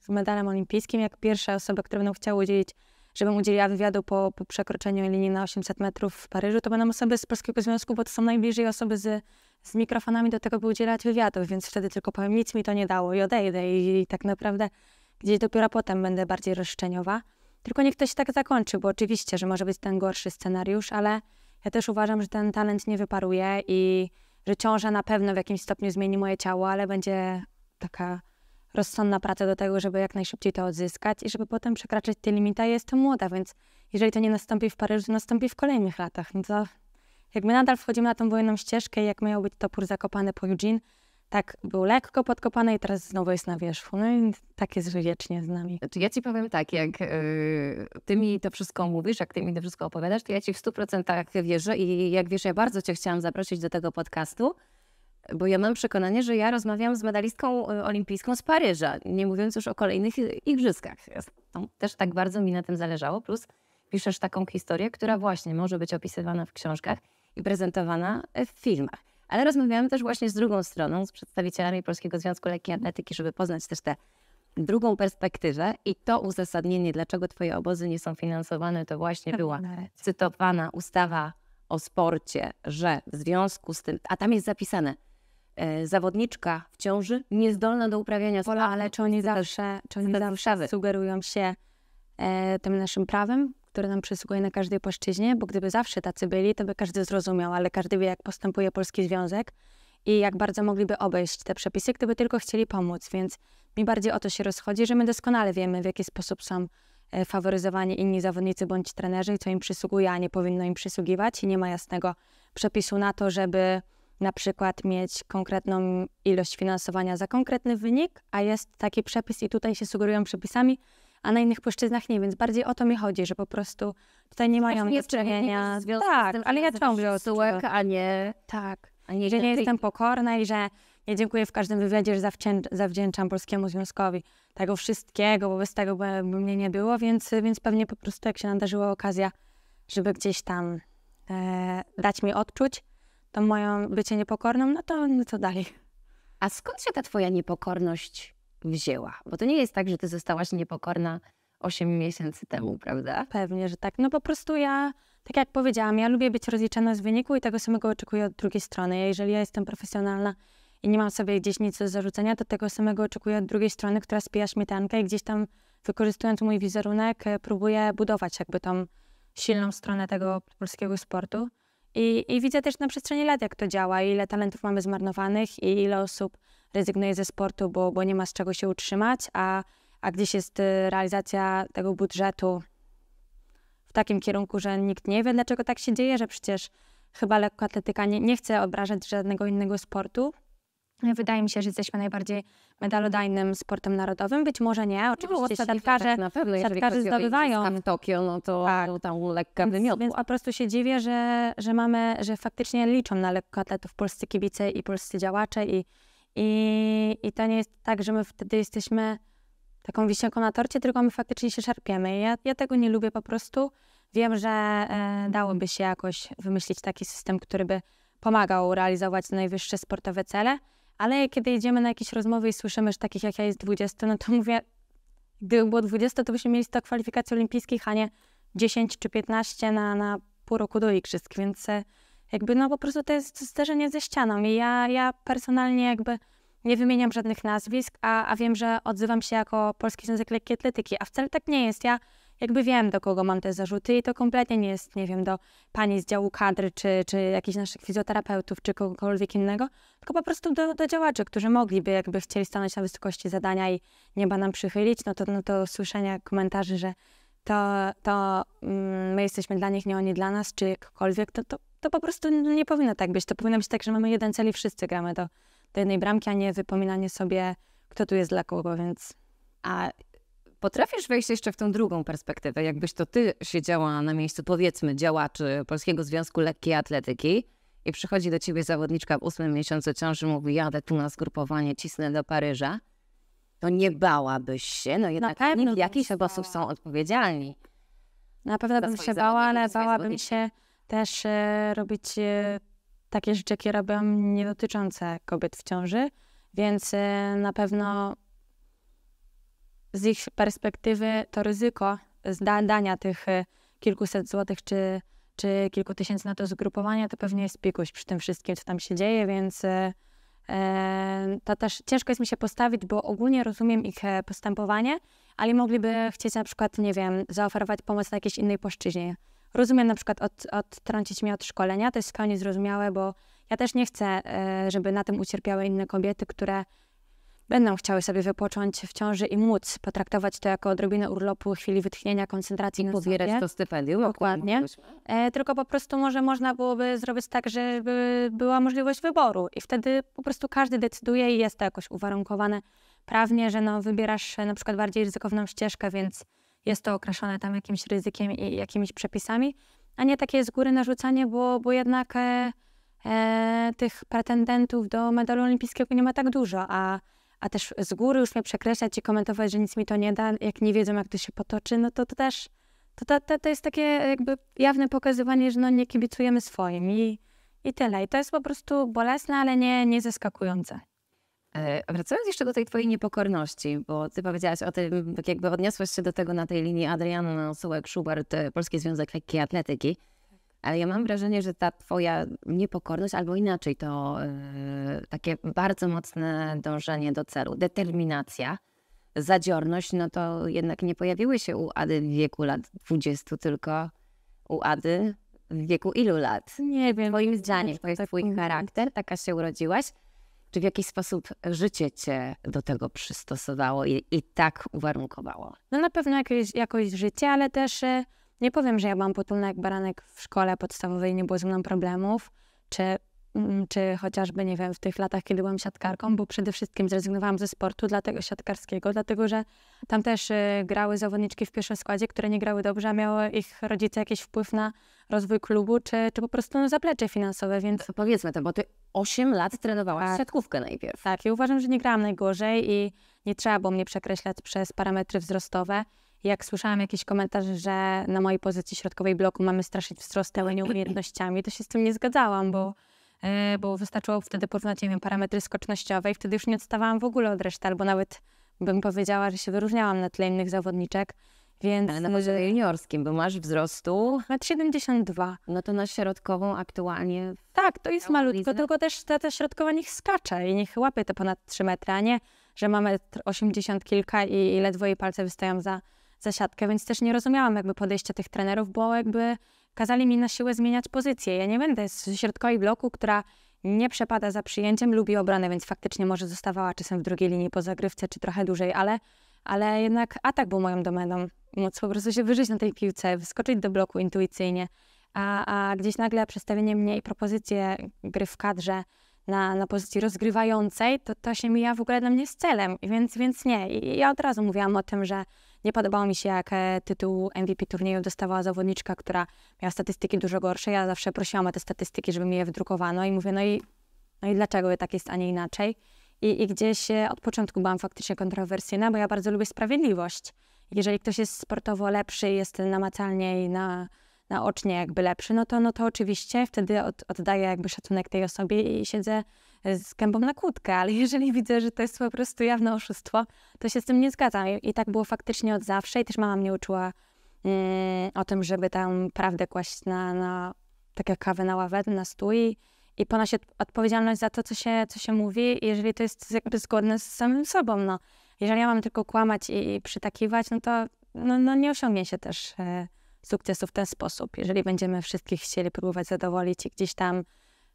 z medalem olimpijskim, jak pierwsza osoba, która będą chciała udzielić, żebym udzieliła wywiadu po, po przekroczeniu linii na osiemset metrów w Paryżu, to będą osoby z Polskiego Związku, bo to są najbliżej osoby z, z mikrofonami do tego, by udzielać wywiadów, więc wtedy tylko powiem, nic mi to nie dało i odejdę i, i tak naprawdę gdzieś dopiero potem będę bardziej roszczeniowa. Tylko niech to się tak zakończy, bo oczywiście, że może być ten gorszy scenariusz, ale ja też uważam, że ten talent nie wyparuje i że ciąża na pewno w jakimś stopniu zmieni moje ciało, ale będzie taka rozsądna praca do tego, żeby jak najszybciej to odzyskać i żeby potem przekraczać te limity. Ja jestem młoda, więc jeżeli to nie nastąpi w Paryżu, to nastąpi w kolejnych latach. No to jak my nadal wchodzimy na tą wojenną ścieżkę i jak miał być topór zakopany po Eugene, tak był lekko podkopany i teraz znowu jest na wierzchu. No i tak jest wiecznie z nami. Znaczy ja ci powiem tak, jak yy, ty mi to wszystko mówisz, jak ty mi to wszystko opowiadasz, to ja ci w stu procentach wierzę i jak wiesz, ja bardzo cię chciałam zaprosić do tego podcastu, bo ja mam przekonanie, że ja rozmawiam z medalistką olimpijską z Paryża, nie mówiąc już o kolejnych igrzyskach. Też tak bardzo mi na tym zależało, plus piszesz taką historię, która właśnie może być opisywana w książkach i prezentowana w filmach. Ale rozmawiałam też właśnie z drugą stroną, z przedstawicielami Polskiego Związku Lekkiej Atletyki, żeby poznać też tę drugą perspektywę i to uzasadnienie, dlaczego twoje obozy nie są finansowane, to właśnie była cytowana ustawa o sporcie, że w związku z tym, a tam jest zapisane, zawodniczka w ciąży niezdolna do uprawiania sportu. Ale czy oni zawsze, czy oni zawsze sugerują się e, tym naszym prawem, które nam przysługuje na każdej płaszczyźnie, bo gdyby zawsze tacy byli, to by każdy zrozumiał, ale każdy wie, jak postępuje Polski Związek i jak bardzo mogliby obejść te przepisy, gdyby tylko chcieli pomóc, więc mi bardziej o to się rozchodzi, że my doskonale wiemy, w jaki sposób są faworyzowani inni zawodnicy bądź trenerzy, co im przysługuje, a nie powinno im przysługiwać i nie ma jasnego przepisu na to, żeby na przykład mieć konkretną ilość finansowania za konkretny wynik, a jest taki przepis i tutaj się sugerują przepisami, a na innych płaszczyznach nie, więc bardziej o to mi chodzi, że po prostu tutaj nie mają do czynienia. Tak, ale ja ciągle odczuwam, a nie... Tak, a nie, że nie jestem pokorna i że nie dziękuję w każdym wywiadzie, że zawdzięczam Polskiemu Związkowi tego wszystkiego, wobec tego by mnie nie było, więc, więc pewnie po prostu jak się nadarzyła okazja, żeby gdzieś tam e, dać mi odczuć to moją bycie niepokorną, no to no co dalej. A skąd się ta twoja niepokorność wzięła? Bo to nie jest tak, że ty zostałaś niepokorna osiem miesięcy temu, prawda? Pewnie, że tak. No po prostu ja, tak jak powiedziałam, ja lubię być rozliczana z wyniku i tego samego oczekuję od drugiej strony. Ja, jeżeli ja jestem profesjonalna i nie mam sobie gdzieś nic do zarzucenia, to tego samego oczekuję od drugiej strony, która spija śmietankę i gdzieś tam, wykorzystując mój wizerunek, próbuję budować jakby tą silną stronę tego polskiego sportu. I, i widzę też na przestrzeni lat, jak to działa, ile talentów mamy zmarnowanych i ile osób rezygnuje ze sportu, bo, bo nie ma z czego się utrzymać, a, a gdzieś jest realizacja tego budżetu w takim kierunku, że nikt nie wie, dlaczego tak się dzieje, że przecież chyba lekkoatletyka nie, nie chce obrażać żadnego innego sportu. Wydaje mi się, że jesteśmy najbardziej medalodajnym sportem narodowym. Być może nie, oczywiście siatkarze tak zdobywają. W Tokio, no to tak. No, tam lekka wymiotła. Więc po prostu się dziwię, że, że mamy, że faktycznie liczą na lekkoatletów polscy kibice i polscy działacze i, i, i to nie jest tak, że my wtedy jesteśmy taką wisienką na torcie, tylko my faktycznie się szarpiemy. Ja, ja tego nie lubię po prostu. Wiem, że e, dałoby się jakoś wymyślić taki system, który by pomagał realizować najwyższe sportowe cele. Ale kiedy jedziemy na jakieś rozmowy i słyszymy, że takich jak ja jest dwudziestu, no to mówię, gdyby było dwudziestu, to byśmy mieli sto kwalifikacji olimpijskich, a nie dziesięć czy piętnaście na, na pół roku do igrzysk, więc jakby no po prostu to jest zderzenie ze ścianą i ja, ja personalnie jakby nie wymieniam żadnych nazwisk, a, a wiem, że odzywam się jako Polski Związek Lekkiej Atletyki, a wcale tak nie jest. Ja jakby wiem, do kogo mam te zarzuty i to kompletnie nie jest, nie wiem, do pani z działu kadry, czy, czy jakichś naszych fizjoterapeutów, czy kogokolwiek innego, tylko po prostu do, do działaczy, którzy mogliby, jakby chcieli stanąć na wysokości zadania i nieba nam przychylić, no to, no to słyszenia komentarzy, że to, to my jesteśmy dla nich, nie oni dla nas, czy jakkolwiek, to, to, to po prostu nie powinno tak być. To powinno być tak, że mamy jeden cel i wszyscy gramy do, do jednej bramki, a nie wypominanie sobie, kto tu jest dla kogo, więc... A potrafisz wejść jeszcze w tą drugą perspektywę, jakbyś to ty siedziała na miejscu, powiedzmy, działaczy Polskiego Związku Lekkiej Atletyki i przychodzi do ciebie zawodniczka w ósmym miesiącu ciąży, mówi, jadę tu na zgrupowanie, cisnę do Paryża, to nie bałabyś się, no jednak w jakiś sposób są odpowiedzialni. Na pewno bym się bała, ale bałabym się też e, robić e, takie rzeczy, jakie robią nie dotyczące kobiet w ciąży, więc e, na pewno... Z ich perspektywy to ryzyko dania tych kilkuset złotych czy, czy kilku tysięcy na to zgrupowanie, to pewnie jest pikuś przy tym wszystkim, co tam się dzieje, więc e, to też ciężko jest mi się postawić, bo ogólnie rozumiem ich postępowanie, ale mogliby chcieć na przykład, nie wiem, zaoferować pomoc na jakiejś innej płaszczyźnie. Rozumiem na przykład od, odtrącić mnie od szkolenia, to jest w pełni zrozumiałe, bo ja też nie chcę, żeby na tym ucierpiały inne kobiety, które będą chciały sobie wypocząć w ciąży i móc potraktować to jako odrobinę urlopu, chwili wytchnienia, koncentracji na pobierać sobie to stypendium. Dokładnie. E, tylko po prostu może można byłoby zrobić tak, żeby była możliwość wyboru i wtedy po prostu każdy decyduje i jest to jakoś uwarunkowane prawnie, że no, wybierasz na przykład bardziej ryzykowną ścieżkę, więc jest to określone tam jakimś ryzykiem i jakimiś przepisami, a nie takie z góry narzucanie, bo, bo jednak e, e, tych pretendentów do medalu olimpijskiego nie ma tak dużo, a, a też z góry już mnie przekreślać i komentować, że nic mi to nie da, jak nie wiedzą, jak to się potoczy, no to, to też to, to, to, to jest takie jakby jawne pokazywanie, że no nie kibicujemy swoim i, i tyle. I to jest po prostu bolesne, ale nie, nie zaskakujące. Wracając jeszcze do tej twojej niepokorności, bo ty powiedziałaś o tym, tak jakby odniosłaś się do tego na tej linii Adrianna Sułek-Schubert, Polski Związek Lekkiej Atletyki, ale ja mam wrażenie, że ta twoja niepokorność, albo inaczej to yy, takie bardzo mocne dążenie do celu, determinacja, zadziorność, no to jednak nie pojawiły się u Ady w wieku lat dwudziestu, tylko u Ady w wieku ilu lat? Nie wiem. Moim zdaniem to jest twój charakter, taka się urodziłaś. Czy w jakiś sposób życie cię do tego przystosowało i, i tak uwarunkowało? No na pewno jakieś, jakoś życie, ale też nie powiem, że ja byłam potulna jak baranek w szkole podstawowej, nie było ze mną problemów, czy, czy chociażby, nie wiem, w tych latach, kiedy byłam siatkarką, bo przede wszystkim zrezygnowałam ze sportu dlatego siatkarskiego, dlatego że tam też grały zawodniczki w pierwszym składzie, które nie grały dobrze, a miały ich rodzice jakiś wpływ na rozwój klubu, czy, czy po prostu no, zaplecze finansowe, więc... To powiedzmy to, bo ty osiem lat trenowałaś tak. siatkówkę najpierw. Tak, i uważam, że nie grałam najgorzej i nie trzeba było mnie przekreślać przez parametry wzrostowe. Jak słyszałam jakiś komentarz, że na mojej pozycji środkowej bloku mamy straszyć wzrostem nieumiejętnościami, to się z tym nie zgadzałam, bo, bo wystarczyło wtedy porównać, nie wiem, parametry skocznościowe i wtedy już nie odstawałam w ogóle od reszty, albo nawet bym powiedziała, że się wyróżniałam na tle innych zawodniczek. Więc, ale na poziomie no, juniorskim, bo masz wzrostu... metr siedemdziesiąt dwa. No to na środkową aktualnie... Tak, to jest malutko, blizny? Tylko też ta, ta środkowa niech skacze i niech łapie te ponad trzy metry, a nie, że mamy osiemdziesiąt kilka i, i ledwo jej palce wystają za, za siatkę, więc też nie rozumiałam jakby podejścia tych trenerów, bo jakby kazali mi na siłę zmieniać pozycję. Ja nie będę z środkowej bloku, która nie przepada za przyjęciem, lubi obronę, więc faktycznie może zostawała czasem w drugiej linii po zagrywce, czy trochę dłużej, ale, ale jednak atak był moją domeną. Móc po prostu się wyżyć na tej piłce, wyskoczyć do bloku intuicyjnie, a, a gdzieś nagle przestawienie mnie i propozycje gry w kadrze na, na pozycji rozgrywającej, to, to się mija w ogóle dla mnie z celem, więc, więc nie. I ja od razu mówiłam o tym, że nie podobało mi się, jak tytuł M V P turnieju dostawała zawodniczka, która miała statystyki dużo gorsze. Ja zawsze prosiłam o te statystyki, żeby mi je wydrukowano i mówię, no i, no i dlaczego tak jest, a nie inaczej. I, I gdzieś od początku byłam faktycznie kontrowersyjna, bo ja bardzo lubię sprawiedliwość. Jeżeli ktoś jest sportowo lepszy, jest namacalnie i na, naocznie jakby lepszy, no to, no to oczywiście wtedy od, oddaję jakby szacunek tej osobie i siedzę z gębą na kłódkę, ale jeżeli widzę, że to jest po prostu jawne oszustwo, to się z tym nie zgadzam. I, i tak było faktycznie od zawsze i też mama mnie uczyła mm, o tym, żeby tam prawdę kłaść na, na tak jak kawę na ławę, na stół i, i ponosić odpowiedzialność za to, co się, co się mówi, jeżeli to jest jakby zgodne z samym sobą, no. Jeżeli ja mam tylko kłamać i, i przytakiwać, no to no, no nie osiągnie się też e, sukcesu w ten sposób, jeżeli będziemy wszystkich chcieli próbować zadowolić i gdzieś tam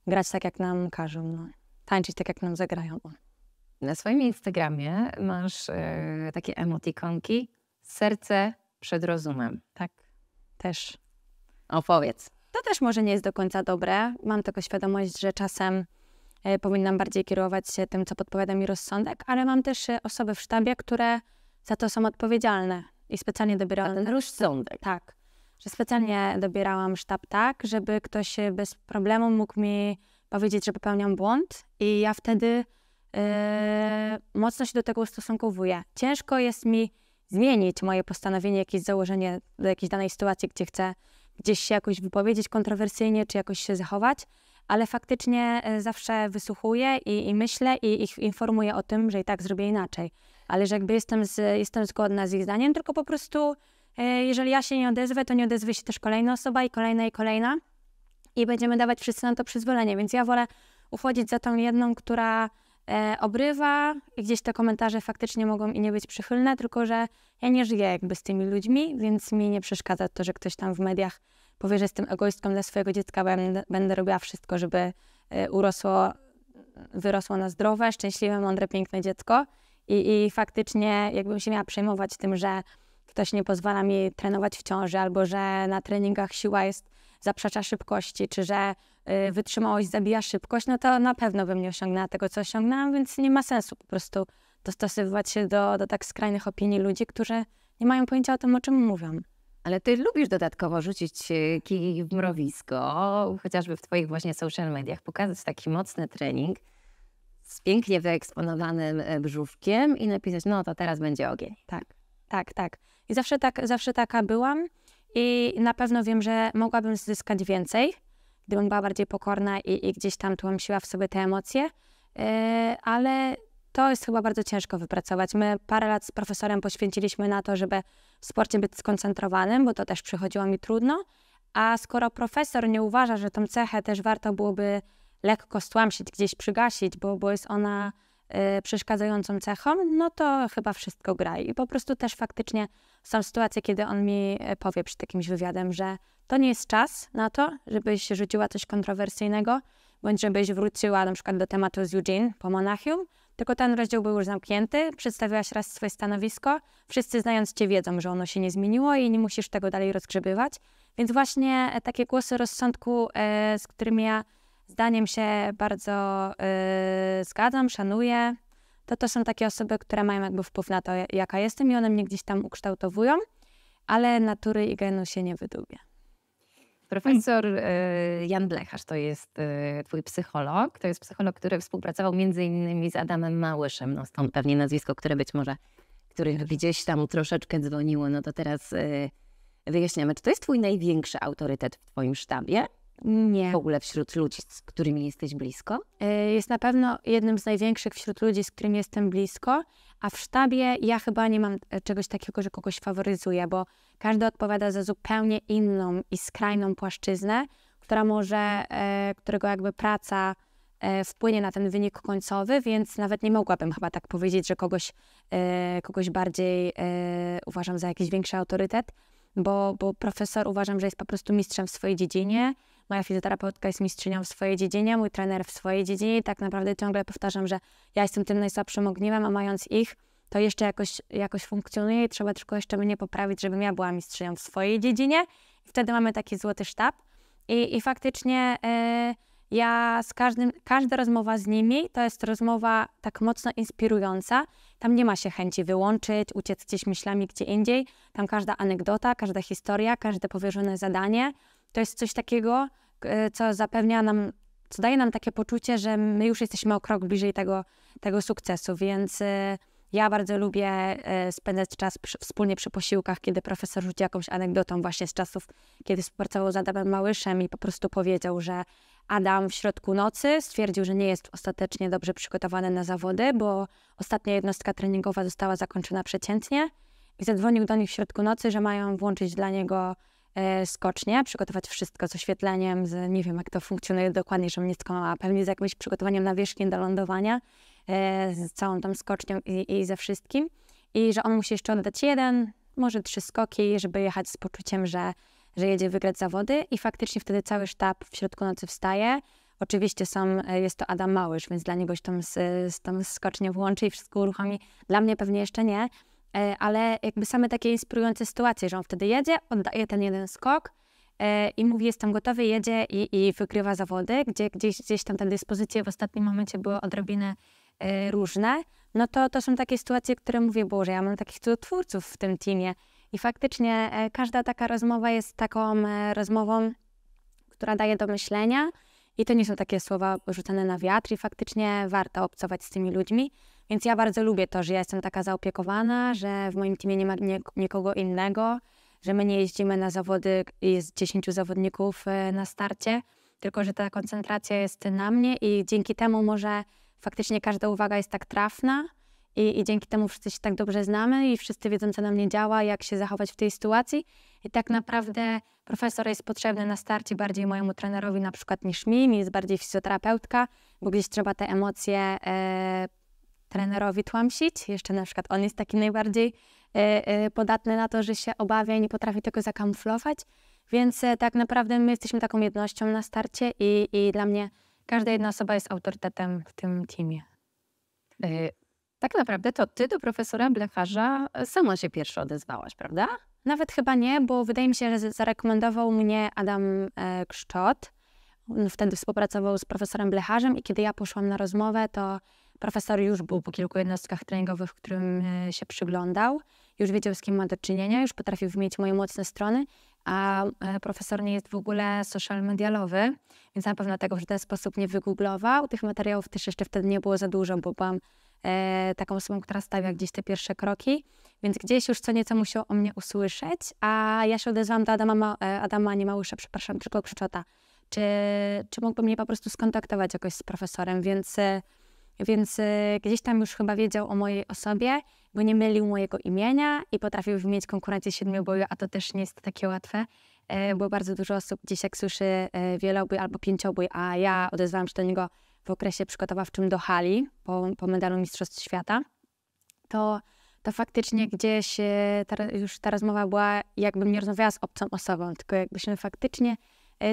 grać tak, jak nam każą, no, tańczyć tak, jak nam zagrają. Na swoim Instagramie masz e, takie emotikonki, serce przed rozumem. Tak, też. Opowiedz. To też może nie jest do końca dobre. Mam tylko świadomość, że czasem powinnam bardziej kierować się tym, co podpowiada mi rozsądek, ale mam też osoby w sztabie, które za to są odpowiedzialne i specjalnie dobierałam... Rozsądek. Tak, że specjalnie dobierałam sztab tak, żeby ktoś bez problemu mógł mi powiedzieć, że popełniam błąd i ja wtedy yy, mocno się do tego ustosunkowuję. Ciężko jest mi zmienić moje postanowienie, jakieś założenie do jakiejś danej sytuacji, gdzie chcę gdzieś się jakoś wypowiedzieć kontrowersyjnie, czy jakoś się zachować, ale faktycznie zawsze wysłuchuję i, i myślę i ich informuję o tym, że i tak zrobię inaczej. Ale że jakby jestem, z, jestem zgodna z ich zdaniem, tylko po prostu jeżeli ja się nie odezwę, to nie odezwie się też kolejna osoba i kolejna i kolejna i będziemy dawać wszyscy na to przyzwolenie. Więc ja wolę uchodzić za tą jedną, która e, obrywa i gdzieś te komentarze faktycznie mogą i nie być przychylne, tylko że ja nie żyję jakby z tymi ludźmi, więc mi nie przeszkadza to, że ktoś tam w mediach powie, że jestem egoistką dla swojego dziecka, będę, będę robiła wszystko, żeby urosło, wyrosło na zdrowe, szczęśliwe, mądre, piękne dziecko I, i faktycznie jakbym się miała przejmować tym, że ktoś nie pozwala mi trenować w ciąży, albo że na treningach siła jest zaprzecza szybkości, czy że y, wytrzymałość zabija szybkość, no to na pewno bym nie osiągnęła tego, co osiągnęłam, więc nie ma sensu po prostu dostosowywać się do, do tak skrajnych opinii ludzi, którzy nie mają pojęcia o tym, o czym mówią. Ale ty lubisz dodatkowo rzucić kij w mrowisko, chociażby w twoich właśnie social mediach, pokazać taki mocny trening z pięknie wyeksponowanym brzuszkiem i napisać, no to teraz będzie ogień. Tak, tak, tak. I zawsze, tak, zawsze taka byłam i na pewno wiem, że mogłabym zyskać więcej, gdybym była bardziej pokorna i, i gdzieś tam tłamsiła w sobie te emocje, yy, ale to jest chyba bardzo ciężko wypracować. My parę lat z profesorem poświęciliśmy na to, żeby w sporcie być skoncentrowanym, bo to też przychodziło mi trudno, a skoro profesor nie uważa, że tą cechę też warto byłoby lekko stłamsić, gdzieś przygasić, bo, bo jest ona y, przeszkadzającą cechą, no to chyba wszystko gra. I po prostu też faktycznie są sytuacje, kiedy on mi powie przed jakimś wywiadem, że to nie jest czas na to, żebyś rzuciła coś kontrowersyjnego, bądź żebyś wróciła na przykład do tematu z Eugene po Monachium, tylko ten rozdział był już zamknięty, przedstawiłaś raz swoje stanowisko, wszyscy znając cię wiedzą, że ono się nie zmieniło i nie musisz tego dalej rozgrzebywać. Więc właśnie takie głosy rozsądku, y, z którymi ja zdaniem się bardzo yy, zgadzam, szanuję, to to są takie osoby, które mają jakby wpływ na to, jaka jestem i one mnie gdzieś tam ukształtowują, ale natury i genu się nie wydubię. Profesor yy, Jan Blecharz to jest yy, twój psycholog, to jest psycholog, który współpracował między innymi z Adamem Małyszem, no stąd pewnie nazwisko, które być może, które gdzieś tam troszeczkę dzwoniło, no to teraz yy, wyjaśniamy, czy to jest twój największy autorytet w twoim sztabie? Nie. W ogóle wśród ludzi, z którymi jesteś blisko? Jest na pewno jednym z największych wśród ludzi, z którymi jestem blisko, a w sztabie ja chyba nie mam czegoś takiego, że kogoś faworyzuję, bo każdy odpowiada za zupełnie inną i skrajną płaszczyznę, która może, którego jakby praca wpłynie na ten wynik końcowy, więc nawet nie mogłabym chyba tak powiedzieć, że kogoś, kogoś bardziej uważam za jakiś większy autorytet, bo, bo profesor uważam, że jest po prostu mistrzem w swojej dziedzinie. Moja fizjoterapeutka jest mistrzynią w swojej dziedzinie, mój trener w swojej dziedzinie i tak naprawdę ciągle powtarzam, że ja jestem tym najsłabszym ogniwem, a mając ich, to jeszcze jakoś, jakoś funkcjonuje i trzeba tylko jeszcze mnie poprawić, żebym ja była mistrzynią w swojej dziedzinie. I wtedy mamy taki złoty sztab i, i faktycznie y, ja z każdym, każda rozmowa z nimi to jest rozmowa tak mocno inspirująca. Tam nie ma się chęci wyłączyć, uciec gdzieś myślami gdzie indziej. Tam każda anegdota, każda historia, każde powierzone zadanie to jest coś takiego, co zapewnia nam, co daje nam takie poczucie, że my już jesteśmy o krok bliżej tego, tego sukcesu, więc ja bardzo lubię spędzać czas przy, wspólnie przy posiłkach, kiedy profesor rzuci jakąś anegdotą właśnie z czasów, kiedy współpracował z Adamem Małyszem i po prostu powiedział, że Adam w środku nocy stwierdził, że nie jest ostatecznie dobrze przygotowany na zawody, bo ostatnia jednostka treningowa została zakończona przeciętnie i zadzwonił do nich w środku nocy, że mają włączyć dla niego skocznie, przygotować wszystko z oświetleniem, z, nie wiem jak to funkcjonuje dokładnie, żebym nie skłamała, pewnie z jakimś przygotowaniem na wierzchni do lądowania, e, z całą tą skocznią i, i ze wszystkim. I że on musi jeszcze oddać jeden, może trzy skoki, żeby jechać z poczuciem, że, że jedzie wygrać zawody i faktycznie wtedy cały sztab w środku nocy wstaje. Oczywiście są, jest to Adam Małysz, więc dla niego się tą, z, tą skocznię włączy i wszystko uruchomi. Dla mnie pewnie jeszcze nie. Ale jakby same takie inspirujące sytuacje, że on wtedy jedzie, oddaje ten jeden skok e, i mówi, jestem gotowy, jedzie i, i wygrywa zawody, gdzie gdzieś, gdzieś tam te dyspozycje w ostatnim momencie były odrobinę e, różne, no to, to są takie sytuacje, które mówię, Boże, ja mam takich cudotwórców w tym teamie i faktycznie e, każda taka rozmowa jest taką e, rozmową, która daje do myślenia i to nie są takie słowa rzucane na wiatr i faktycznie warto obcować z tymi ludźmi. Więc ja bardzo lubię to, że ja jestem taka zaopiekowana, że w moim teamie nie ma nikogo innego, że my nie jeździmy na zawody, jest dziesięciu zawodników na starcie, tylko że ta koncentracja jest na mnie i dzięki temu może faktycznie każda uwaga jest tak trafna i, i dzięki temu wszyscy się tak dobrze znamy i wszyscy wiedzą, co na mnie działa, jak się zachować w tej sytuacji. I tak naprawdę profesor jest potrzebny na starcie bardziej mojemu trenerowi na przykład niż mi, mi jest bardziej fizjoterapeutka, bo gdzieś trzeba te emocje e, trenerowi tłamsić. Jeszcze na przykład on jest taki najbardziej y, y, podatny na to, że się obawia i nie potrafi tego zakamuflować. Więc y, tak naprawdę my jesteśmy taką jednością na starcie i, i dla mnie każda jedna osoba jest autorytetem w tym teamie. Y, Tak naprawdę to ty do profesora Blecharza sama się pierwsza odezwałaś, prawda? Nawet chyba nie, bo wydaje mi się, że zarekomendował mnie Adam Krzczot. On wtedy współpracował z profesorem Blecharzem i kiedy ja poszłam na rozmowę, to profesor już był po kilku jednostkach treningowych, w którym się przyglądał. Już wiedział, z kim ma do czynienia, już potrafił wymienić moje mocne strony, a profesor nie jest w ogóle social medialowy, więc na pewno tego w ten sposób nie wygooglował. Tych materiałów też jeszcze wtedy nie było za dużo, bo byłam e, taką osobą, która stawia gdzieś te pierwsze kroki, więc gdzieś już co nieco musiał o mnie usłyszeć, a ja się odezwałam do Adama, Adama nie Małysza, przepraszam, tylko Krzczota, czy, czy mógłby mnie po prostu skontaktować jakoś z profesorem, więc... Więc gdzieś tam już chyba wiedział o mojej osobie, bo nie mylił mojego imienia i potrafił wymienić konkurencję siedmiu boju, a to też nie jest takie łatwe, bo bardzo dużo osób gdzieś jak słyszy wielobój albo pięciobój, a ja odezwałam się do niego w okresie przygotowawczym do hali po, po medalu Mistrzostw Świata, to, to faktycznie gdzieś ta, już ta rozmowa była, jakbym nie rozmawiała z obcą osobą, tylko jakbyśmy faktycznie...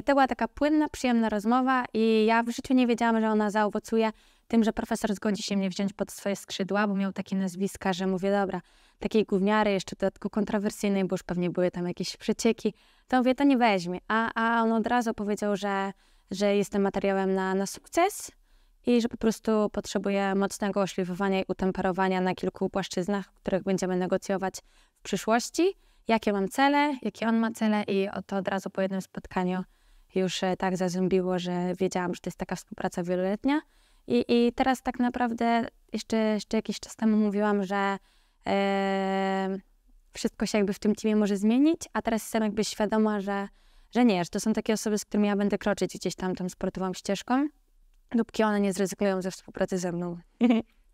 To była taka płynna, przyjemna rozmowa i ja w życiu nie wiedziałam, że ona zaowocuje tym, że profesor zgodzi się mnie wziąć pod swoje skrzydła, bo miał takie nazwiska, że mówię, dobra, takiej gówniary, jeszcze w dodatku kontrowersyjnej, bo już pewnie były tam jakieś przecieki, to mówię, to nie weźmie. A, a on od razu powiedział, że, że jestem materiałem na, na sukces i że po prostu potrzebuję mocnego oszlifowania i utemperowania na kilku płaszczyznach, których będziemy negocjować w przyszłości. Jakie mam cele, jakie on ma cele i to od razu po jednym spotkaniu już tak zazębiło, że wiedziałam, że to jest taka współpraca wieloletnia. I, i teraz tak naprawdę jeszcze, jeszcze jakiś czas temu mówiłam, że e, wszystko się jakby w tym teamie może zmienić, a teraz jestem jakby świadoma, że, że nie, że to są takie osoby, z którymi ja będę kroczyć gdzieś tam tą sportową ścieżką, dopóki one nie zrezygnują ze współpracy ze mną.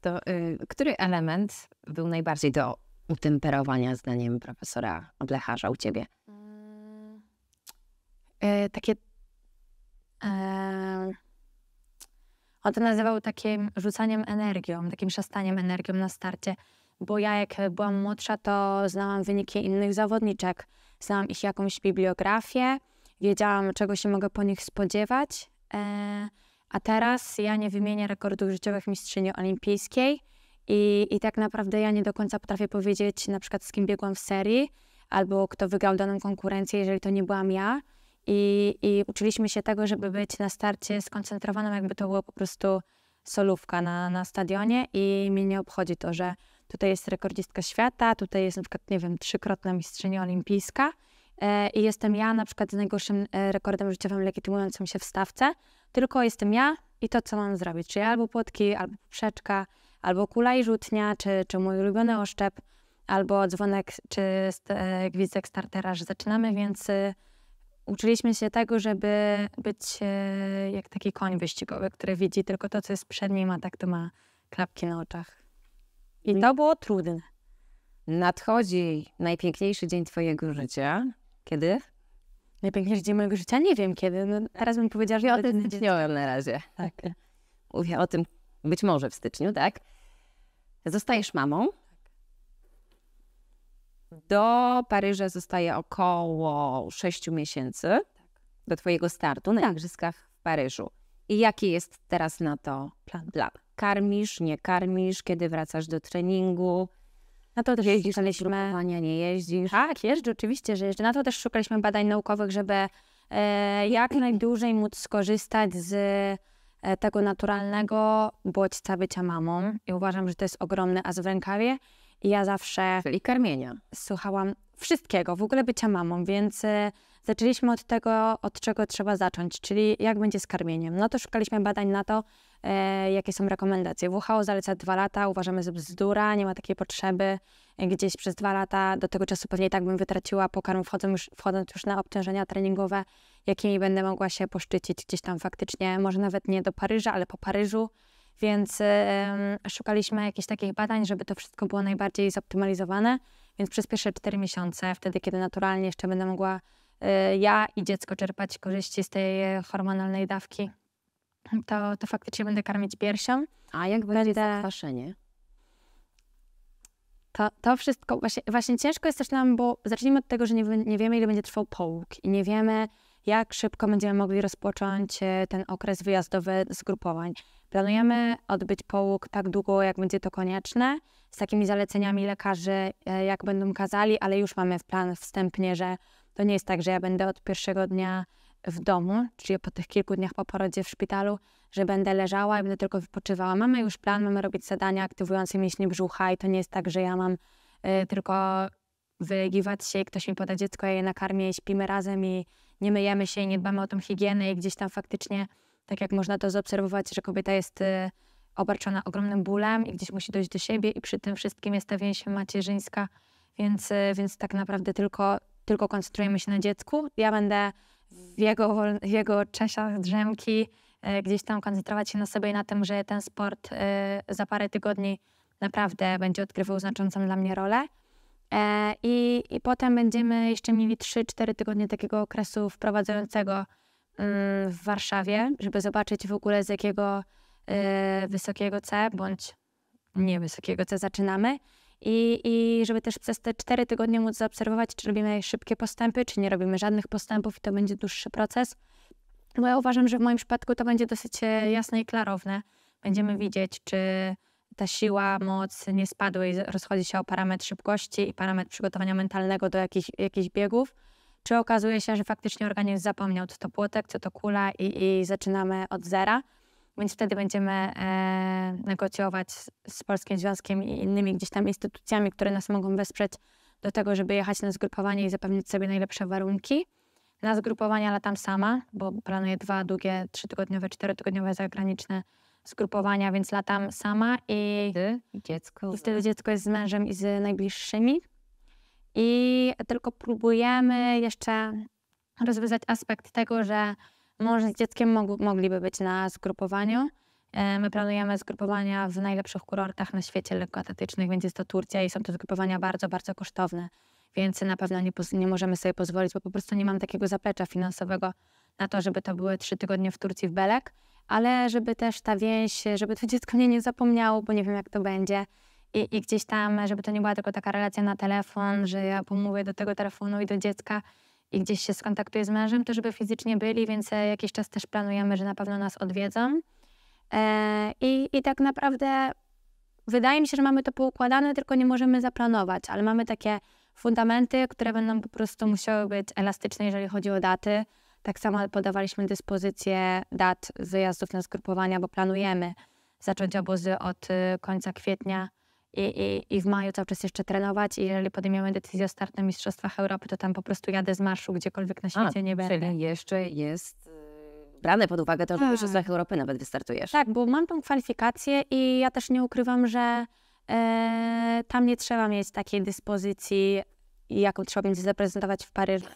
To y, który element był najbardziej do utemperowania zdaniem profesora Blecharza u ciebie? Yy, takie... Yy, on to nazywał takim rzucaniem energią, takim szastaniem energią na starcie, bo ja jak byłam młodsza, to znałam wyniki innych zawodniczek, znałam ich jakąś bibliografię, wiedziałam, czego się mogę po nich spodziewać, yy, a teraz ja nie wymienię rekordów życiowych mistrzyni olimpijskiej, I, I tak naprawdę ja nie do końca potrafię powiedzieć, na przykład z kim biegłam w serii, albo kto wygrał daną konkurencję, jeżeli to nie byłam ja. I, i uczyliśmy się tego, żeby być na starcie skoncentrowaną, jakby to było po prostu solówka na, na stadionie i mnie nie obchodzi to, że tutaj jest rekordzistka świata, tutaj jest na przykład, nie wiem, trzykrotna mistrzyni olimpijska e, i jestem ja na przykład z najgorszym rekordem życiowym legitymującym się w stawce, tylko jestem ja i to, co mam zrobić, czyli albo płotki, albo poprzeczka, albo kula i rzutnia, czy, czy mój ulubiony oszczep, albo dzwonek, czy st gwizdek startera, że zaczynamy, więc y, uczyliśmy się tego, żeby być y, jak taki koń wyścigowy, który widzi tylko to, co jest przed nim, a tak to ma klapki na oczach. I to było trudne. Nadchodzi najpiękniejszy dzień twojego życia. Kiedy? Najpiękniejszy dzień mojego życia? Nie wiem kiedy. No, teraz bym powiedziała, że ja o tym zdecydowałam na razie. Tak. Mówię o tym. Być może w styczniu, tak? Zostajesz mamą. Do Paryża zostaje około sześciu miesięcy do twojego startu na Igrzyskach w Paryżu. I jaki jest teraz na to plan? plan? Karmisz, nie karmisz? Kiedy wracasz do treningu? Na to też jeździsz, ale ślubowania nie jeździsz? Tak, jeżdżę, oczywiście, że jeżdżę. Na to też szukaliśmy badań naukowych, żeby e, jak najdłużej móc skorzystać z tego naturalnego bodźca bycia mamą i uważam, że to jest ogromny as w rękawie i ja zawsze... Czyli karmienia. Słuchałam wszystkiego, w ogóle bycia mamą, więc zaczęliśmy od tego, od czego trzeba zacząć, czyli jak będzie z karmieniem. No to szukaliśmy badań na to, e, jakie są rekomendacje. W H O zaleca dwa lata, uważamy, że bzdura, nie ma takiej potrzeby gdzieś przez dwa lata. Do tego czasu pewnie i tak bym wytraciła pokarm, wchodząc już, wchodząc już na obciążenia treningowe, jakimi będę mogła się poszczycić gdzieś tam faktycznie, może nawet nie do Paryża, ale po Paryżu. Więc e, szukaliśmy jakichś takich badań, żeby to wszystko było najbardziej zoptymalizowane. Więc przez pierwsze cztery miesiące, wtedy kiedy naturalnie jeszcze będę mogła y, ja i dziecko czerpać korzyści z tej hormonalnej dawki, to, to faktycznie będę karmić piersią. A jak będzie zakwaszenie? To, to wszystko, właśnie, właśnie ciężko jest też nam, bo zacznijmy od tego, że nie, nie wiemy ile będzie trwał połóg i nie wiemy jak szybko będziemy mogli rozpocząć ten okres wyjazdowy zgrupowań. Planujemy odbyć połóg tak długo, jak będzie to konieczne, z takimi zaleceniami lekarzy, jak będą kazali, ale już mamy w plan wstępnie, że to nie jest tak, że ja będę od pierwszego dnia w domu, czyli po tych kilku dniach po porodzie w szpitalu, że będę leżała i będę tylko wypoczywała. Mamy już plan, mamy robić zadania aktywujące mięśnie brzucha i to nie jest tak, że ja mam y, tylko wylegiwać się i ktoś mi poda dziecko, ja je nakarmię i śpimy razem i nie myjemy się i nie dbamy o tą higienę i gdzieś tam faktycznie, tak jak można to zaobserwować, że kobieta jest y, obarczona ogromnym bólem i gdzieś musi dojść do siebie i przy tym wszystkim jest ta więź macierzyńska, więc, y, więc tak naprawdę tylko, tylko koncentrujemy się na dziecku. Ja będę w jego, w jego czesiach drzemki y, gdzieś tam koncentrować się na sobie i na tym, że ten sport y, za parę tygodni naprawdę będzie odgrywał znaczącą dla mnie rolę. E, i, I potem będziemy jeszcze mieli trzy cztery tygodnie takiego okresu wprowadzającego y, w Warszawie, żeby zobaczyć w ogóle z jakiego y, wysokiego C bądź niewysokiego C zaczynamy. I, I żeby też przez te cztery tygodnie móc zaobserwować, czy robimy szybkie postępy, czy nie robimy żadnych postępów i to będzie dłuższy proces. Bo ja uważam, że w moim przypadku to będzie dosyć jasne i klarowne. Będziemy widzieć, czy ta siła, moc nie spadły i rozchodzi się o parametr szybkości i parametr przygotowania mentalnego do jakich, jakichś biegów. Czy okazuje się, że faktycznie organizm zapomniał, co to płotek, co to kula i, i zaczynamy od zera. Więc wtedy będziemy e, negocjować z, z Polskim Związkiem i innymi gdzieś tam instytucjami, które nas mogą wesprzeć do tego, żeby jechać na zgrupowanie i zapewnić sobie najlepsze warunki. Na zgrupowania latam sama, bo planuję dwa długie, trzytygodniowe, czterotygodniowe zagraniczne zgrupowania, więc latam sama i Ty, dziecko. I wtedy dziecko jest z mężem i z najbliższymi. I tylko próbujemy jeszcze rozwiązać aspekt tego, że mąż z dzieckiem mogliby być na zgrupowaniu. My planujemy zgrupowania w najlepszych kurortach na świecie lekkoatletycznych, więc jest to Turcja i są to zgrupowania bardzo, bardzo kosztowne. Więc na pewno nie, nie możemy sobie pozwolić, bo po prostu nie mam takiego zaplecza finansowego na to, żeby to były trzy tygodnie w Turcji w Belek, ale żeby też ta więź, żeby to dziecko mnie nie zapomniało, bo nie wiem jak to będzie. I, i gdzieś tam, żeby to nie była tylko taka relacja na telefon, że ja pomówię do tego telefonu i do dziecka, i gdzieś się skontaktuję z mężem, to żeby fizycznie byli, więc jakiś czas też planujemy, że na pewno nas odwiedzą. E, i, I tak naprawdę wydaje mi się, że mamy to poukładane, tylko nie możemy zaplanować, ale mamy takie fundamenty, które będą po prostu musiały być elastyczne, jeżeli chodzi o daty. Tak samo podawaliśmy dyspozycję dat wyjazdów na zgrupowania, bo planujemy zacząć obozy od końca kwietnia I, i, i w maju cały czas jeszcze trenować i jeżeli podejmiemy decyzję o start na Mistrzostwach Europy, to tam po prostu jadę z marszu gdziekolwiek na świecie A, nie będę. Czyli jeszcze jest yy, brane pod uwagę to, że w Mistrzostwach Europy nawet wystartujesz. Tak, bo mam tą kwalifikację i ja też nie ukrywam, że yy, tam nie trzeba mieć takiej dyspozycji, jaką trzeba będzie zaprezentować w Paryżu.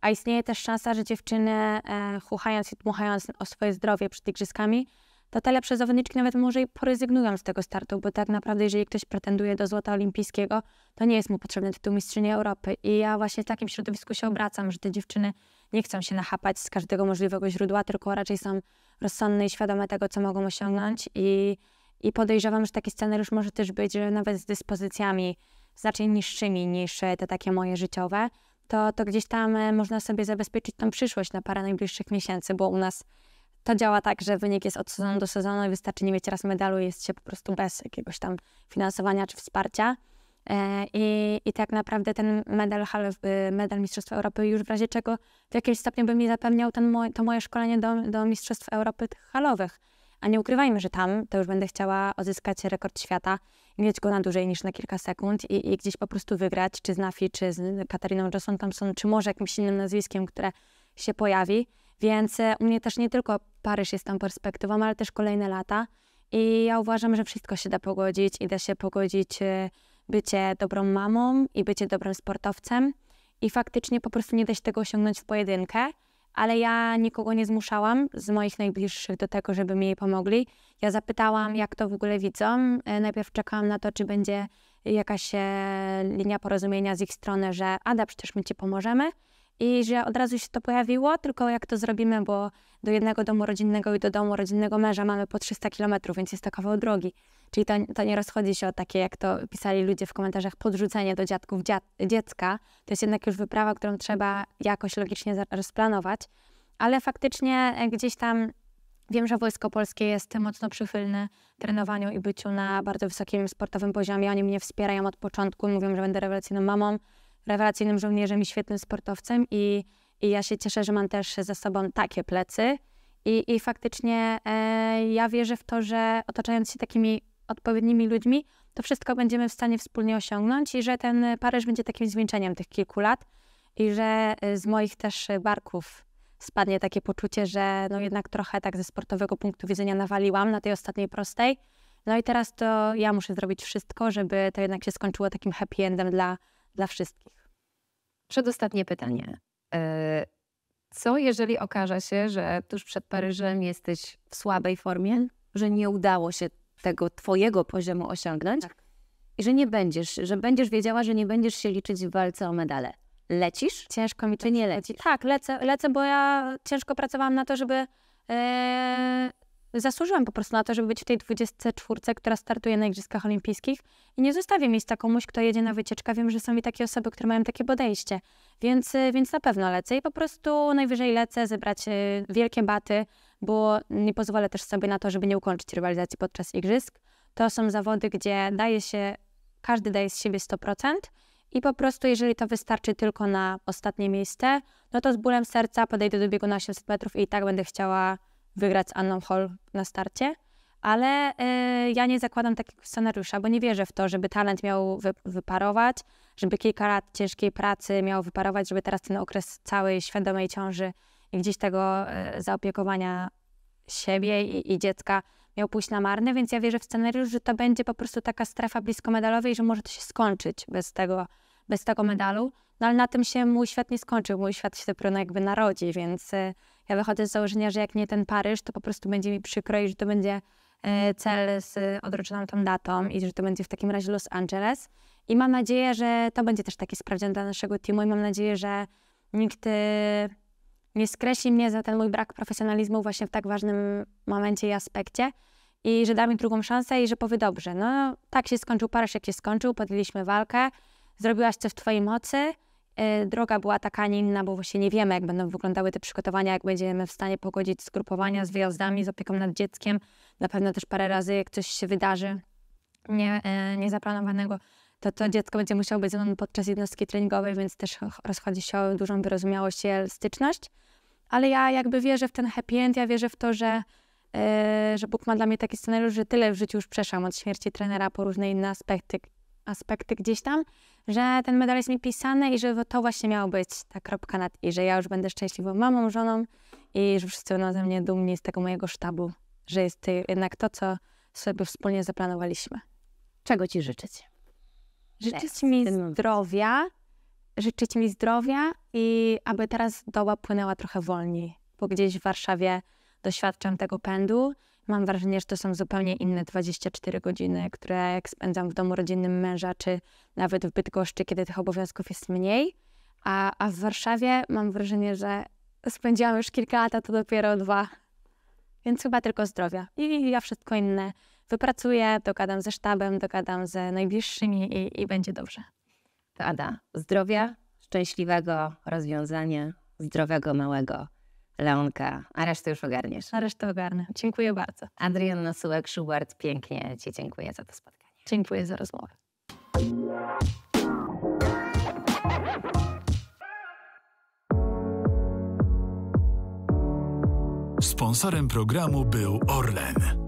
A istnieje też szansa, że dziewczyny yy, chuchając i dmuchając o swoje zdrowie przed igrzyskami, to te lepsze zawodniczki nawet może i porezygnują z tego startu, bo tak naprawdę jeżeli ktoś pretenduje do złota olimpijskiego, to nie jest mu potrzebny tytuł mistrzyni Europy. I ja właśnie w takim środowisku się obracam, że te dziewczyny nie chcą się nachapać z każdego możliwego źródła, tylko raczej są rozsądne i świadome tego, co mogą osiągnąć. I, i podejrzewam, że taki scenariusz może też być, że nawet z dyspozycjami znacznie niższymi niż te takie moje życiowe, to, to gdzieś tam można sobie zabezpieczyć tą przyszłość na parę najbliższych miesięcy, bo u nas to działa tak, że wynik jest od sezonu do sezonu i wystarczy nie mieć raz medalu i jest się po prostu bez jakiegoś tam finansowania czy wsparcia. I, i tak naprawdę ten medal, medal Mistrzostwa Europy już w razie czego w jakimś stopniu by mi zapewniał ten moj, to moje szkolenie do, do Mistrzostw Europy tych halowych. A nie ukrywajmy, że tam to już będę chciała odzyskać rekord świata i mieć go na dłużej niż na kilka sekund i, i gdzieś po prostu wygrać, czy z Nafi, czy z Katariną Johnson-Thompson, czy może jakimś innym nazwiskiem, które się pojawi. Więc u mnie też nie tylko Paryż jest tą perspektywą, ale też kolejne lata. I ja uważam, że wszystko się da pogodzić i da się pogodzić bycie dobrą mamą i bycie dobrym sportowcem. I faktycznie po prostu nie da się tego osiągnąć w pojedynkę, ale ja nikogo nie zmuszałam z moich najbliższych do tego, żeby mi pomogli. Ja zapytałam, jak to w ogóle widzą. Najpierw czekałam na to, czy będzie jakaś linia porozumienia z ich strony, że Ada, przecież my ci pomożemy. i że od razu się to pojawiło, tylko jak to zrobimy, bo do jednego domu rodzinnego i do domu rodzinnego męża mamy po trzysta kilometrów, więc jest to kawał drogi. Czyli to, to nie rozchodzi się o takie, jak to pisali ludzie w komentarzach, podrzucenie do dziadków dziecka. To jest jednak już wyprawa, którą trzeba jakoś logicznie rozplanować. Ale faktycznie gdzieś tam wiem, że Wojsko Polskie jest mocno przychylne trenowaniu i byciu na bardzo wysokim sportowym poziomie. Oni mnie wspierają od początku, mówią, że będę rewelacyjną mamą, rewelacyjnym żołnierzem i świetnym sportowcem. I, i ja się cieszę, że mam też ze sobą takie plecy. I, i faktycznie e, ja wierzę w to, że otaczając się takimi odpowiednimi ludźmi, to wszystko będziemy w stanie wspólnie osiągnąć i że ten Paryż będzie takim zwieńczeniem tych kilku lat i że z moich też barków spadnie takie poczucie, że no jednak trochę tak ze sportowego punktu widzenia nawaliłam na tej ostatniej prostej. No i teraz to ja muszę zrobić wszystko, żeby to jednak się skończyło takim happy endem dla, dla wszystkich. Przedostatnie pytanie. Co jeżeli okaże się, że tuż przed Paryżem jesteś w słabej formie, że nie udało się tego twojego poziomu osiągnąć, tak, i że nie będziesz, że będziesz wiedziała, że nie będziesz się liczyć w walce o medale? Lecisz? Ciężko mi czy nie lecisz? Tak, lecę, lecę, bo ja ciężko pracowałam na to, żeby... Yy, zasłużyłam po prostu na to, żeby być w tej dwudziestce czwórce, która startuje na Igrzyskach Olimpijskich i nie zostawię miejsca komuś, kto jedzie na wycieczkę. Wiem, że są i takie osoby, które mają takie podejście, więc, więc na pewno lecę i po prostu najwyżej lecę zebrać wielkie baty, bo nie pozwolę też sobie na to, żeby nie ukończyć rywalizacji podczas igrzysk. To są zawody, gdzie daje się, każdy daje z siebie sto procent i po prostu jeżeli to wystarczy tylko na ostatnie miejsce, no to z bólem serca podejdę do biegu na osiemset metrów i tak będę chciała wygrać z Anną Hall na starcie, ale y, ja nie zakładam takiego scenariusza, bo nie wierzę w to, żeby talent miał wy, wyparować, żeby kilka lat ciężkiej pracy miał wyparować, żeby teraz ten okres całej świadomej ciąży i gdzieś tego y, zaopiekowania siebie i, i dziecka miał pójść na marne, więc ja wierzę w scenariusz, że to będzie po prostu taka strefa blisko medalowej, że może to się skończyć bez tego, bez tego medalu. No ale na tym się mój świat nie skończył, mój świat się dopiero jakby narodzi, więc y, ja wychodzę z założenia, że jak nie ten Paryż, to po prostu będzie mi przykro i że to będzie y, cel z y, odroczoną tą datą i że to będzie w takim razie Los Angeles. I mam nadzieję, że to będzie też taki sprawdzian dla naszego teamu i mam nadzieję, że nikt y, nie skreśli mnie za ten mój brak profesjonalizmu właśnie w tak ważnym momencie i aspekcie i że da mi drugą szansę i że powie dobrze, no tak się skończył Paryż, jak się skończył, podjęliśmy walkę, zrobiłaś co w twojej mocy. Droga była taka, a nie inna, bo właśnie nie wiemy, jak będą wyglądały te przygotowania, jak będziemy w stanie pogodzić zgrupowania z wyjazdami, z opieką nad dzieckiem. Na pewno też parę razy, jak coś się wydarzy nie, niezaplanowanego, to to dziecko będzie musiało być ze mną podczas jednostki treningowej, więc też rozchodzi się o dużą wyrozumiałość i elastyczność. Ale ja jakby wierzę w ten happy end, ja wierzę w to, że, yy, że Bóg ma dla mnie taki scenariusz, że tyle w życiu już przeszłam od śmierci trenera po różne inne aspekty, aspekty gdzieś tam, że ten medal jest mi pisany i że to właśnie miało być ta kropka nad i, że ja już będę szczęśliwą mamą, żoną i że wszyscy będą ze mnie dumni z tego mojego sztabu, że jest to jednak to, co sobie wspólnie zaplanowaliśmy. Czego ci życzyć? Życzyć mi zdrowia, życzyć mi zdrowia i aby teraz doba płynęła trochę wolniej, bo gdzieś w Warszawie doświadczam tego pędu. Mam wrażenie, że to są zupełnie inne dwadzieścia cztery godziny, które jak spędzam w domu rodzinnym męża, czy nawet w Bydgoszczy, kiedy tych obowiązków jest mniej. A, a w Warszawie mam wrażenie, że spędziłam już kilka lat, a to dopiero dwa. Więc chyba tylko zdrowia. I ja wszystko inne wypracuję, dogadam ze sztabem, dogadam ze najbliższymi i, i będzie dobrze. To Ada, zdrowia, szczęśliwego rozwiązania, zdrowego małego Leonka, a resztę już ogarniesz. A resztę ogarnę. Dziękuję bardzo. Adrianna Sułek-Schubert, pięknie ci dziękuję za to spotkanie. Dziękuję za rozmowę. Sponsorem programu był Orlen.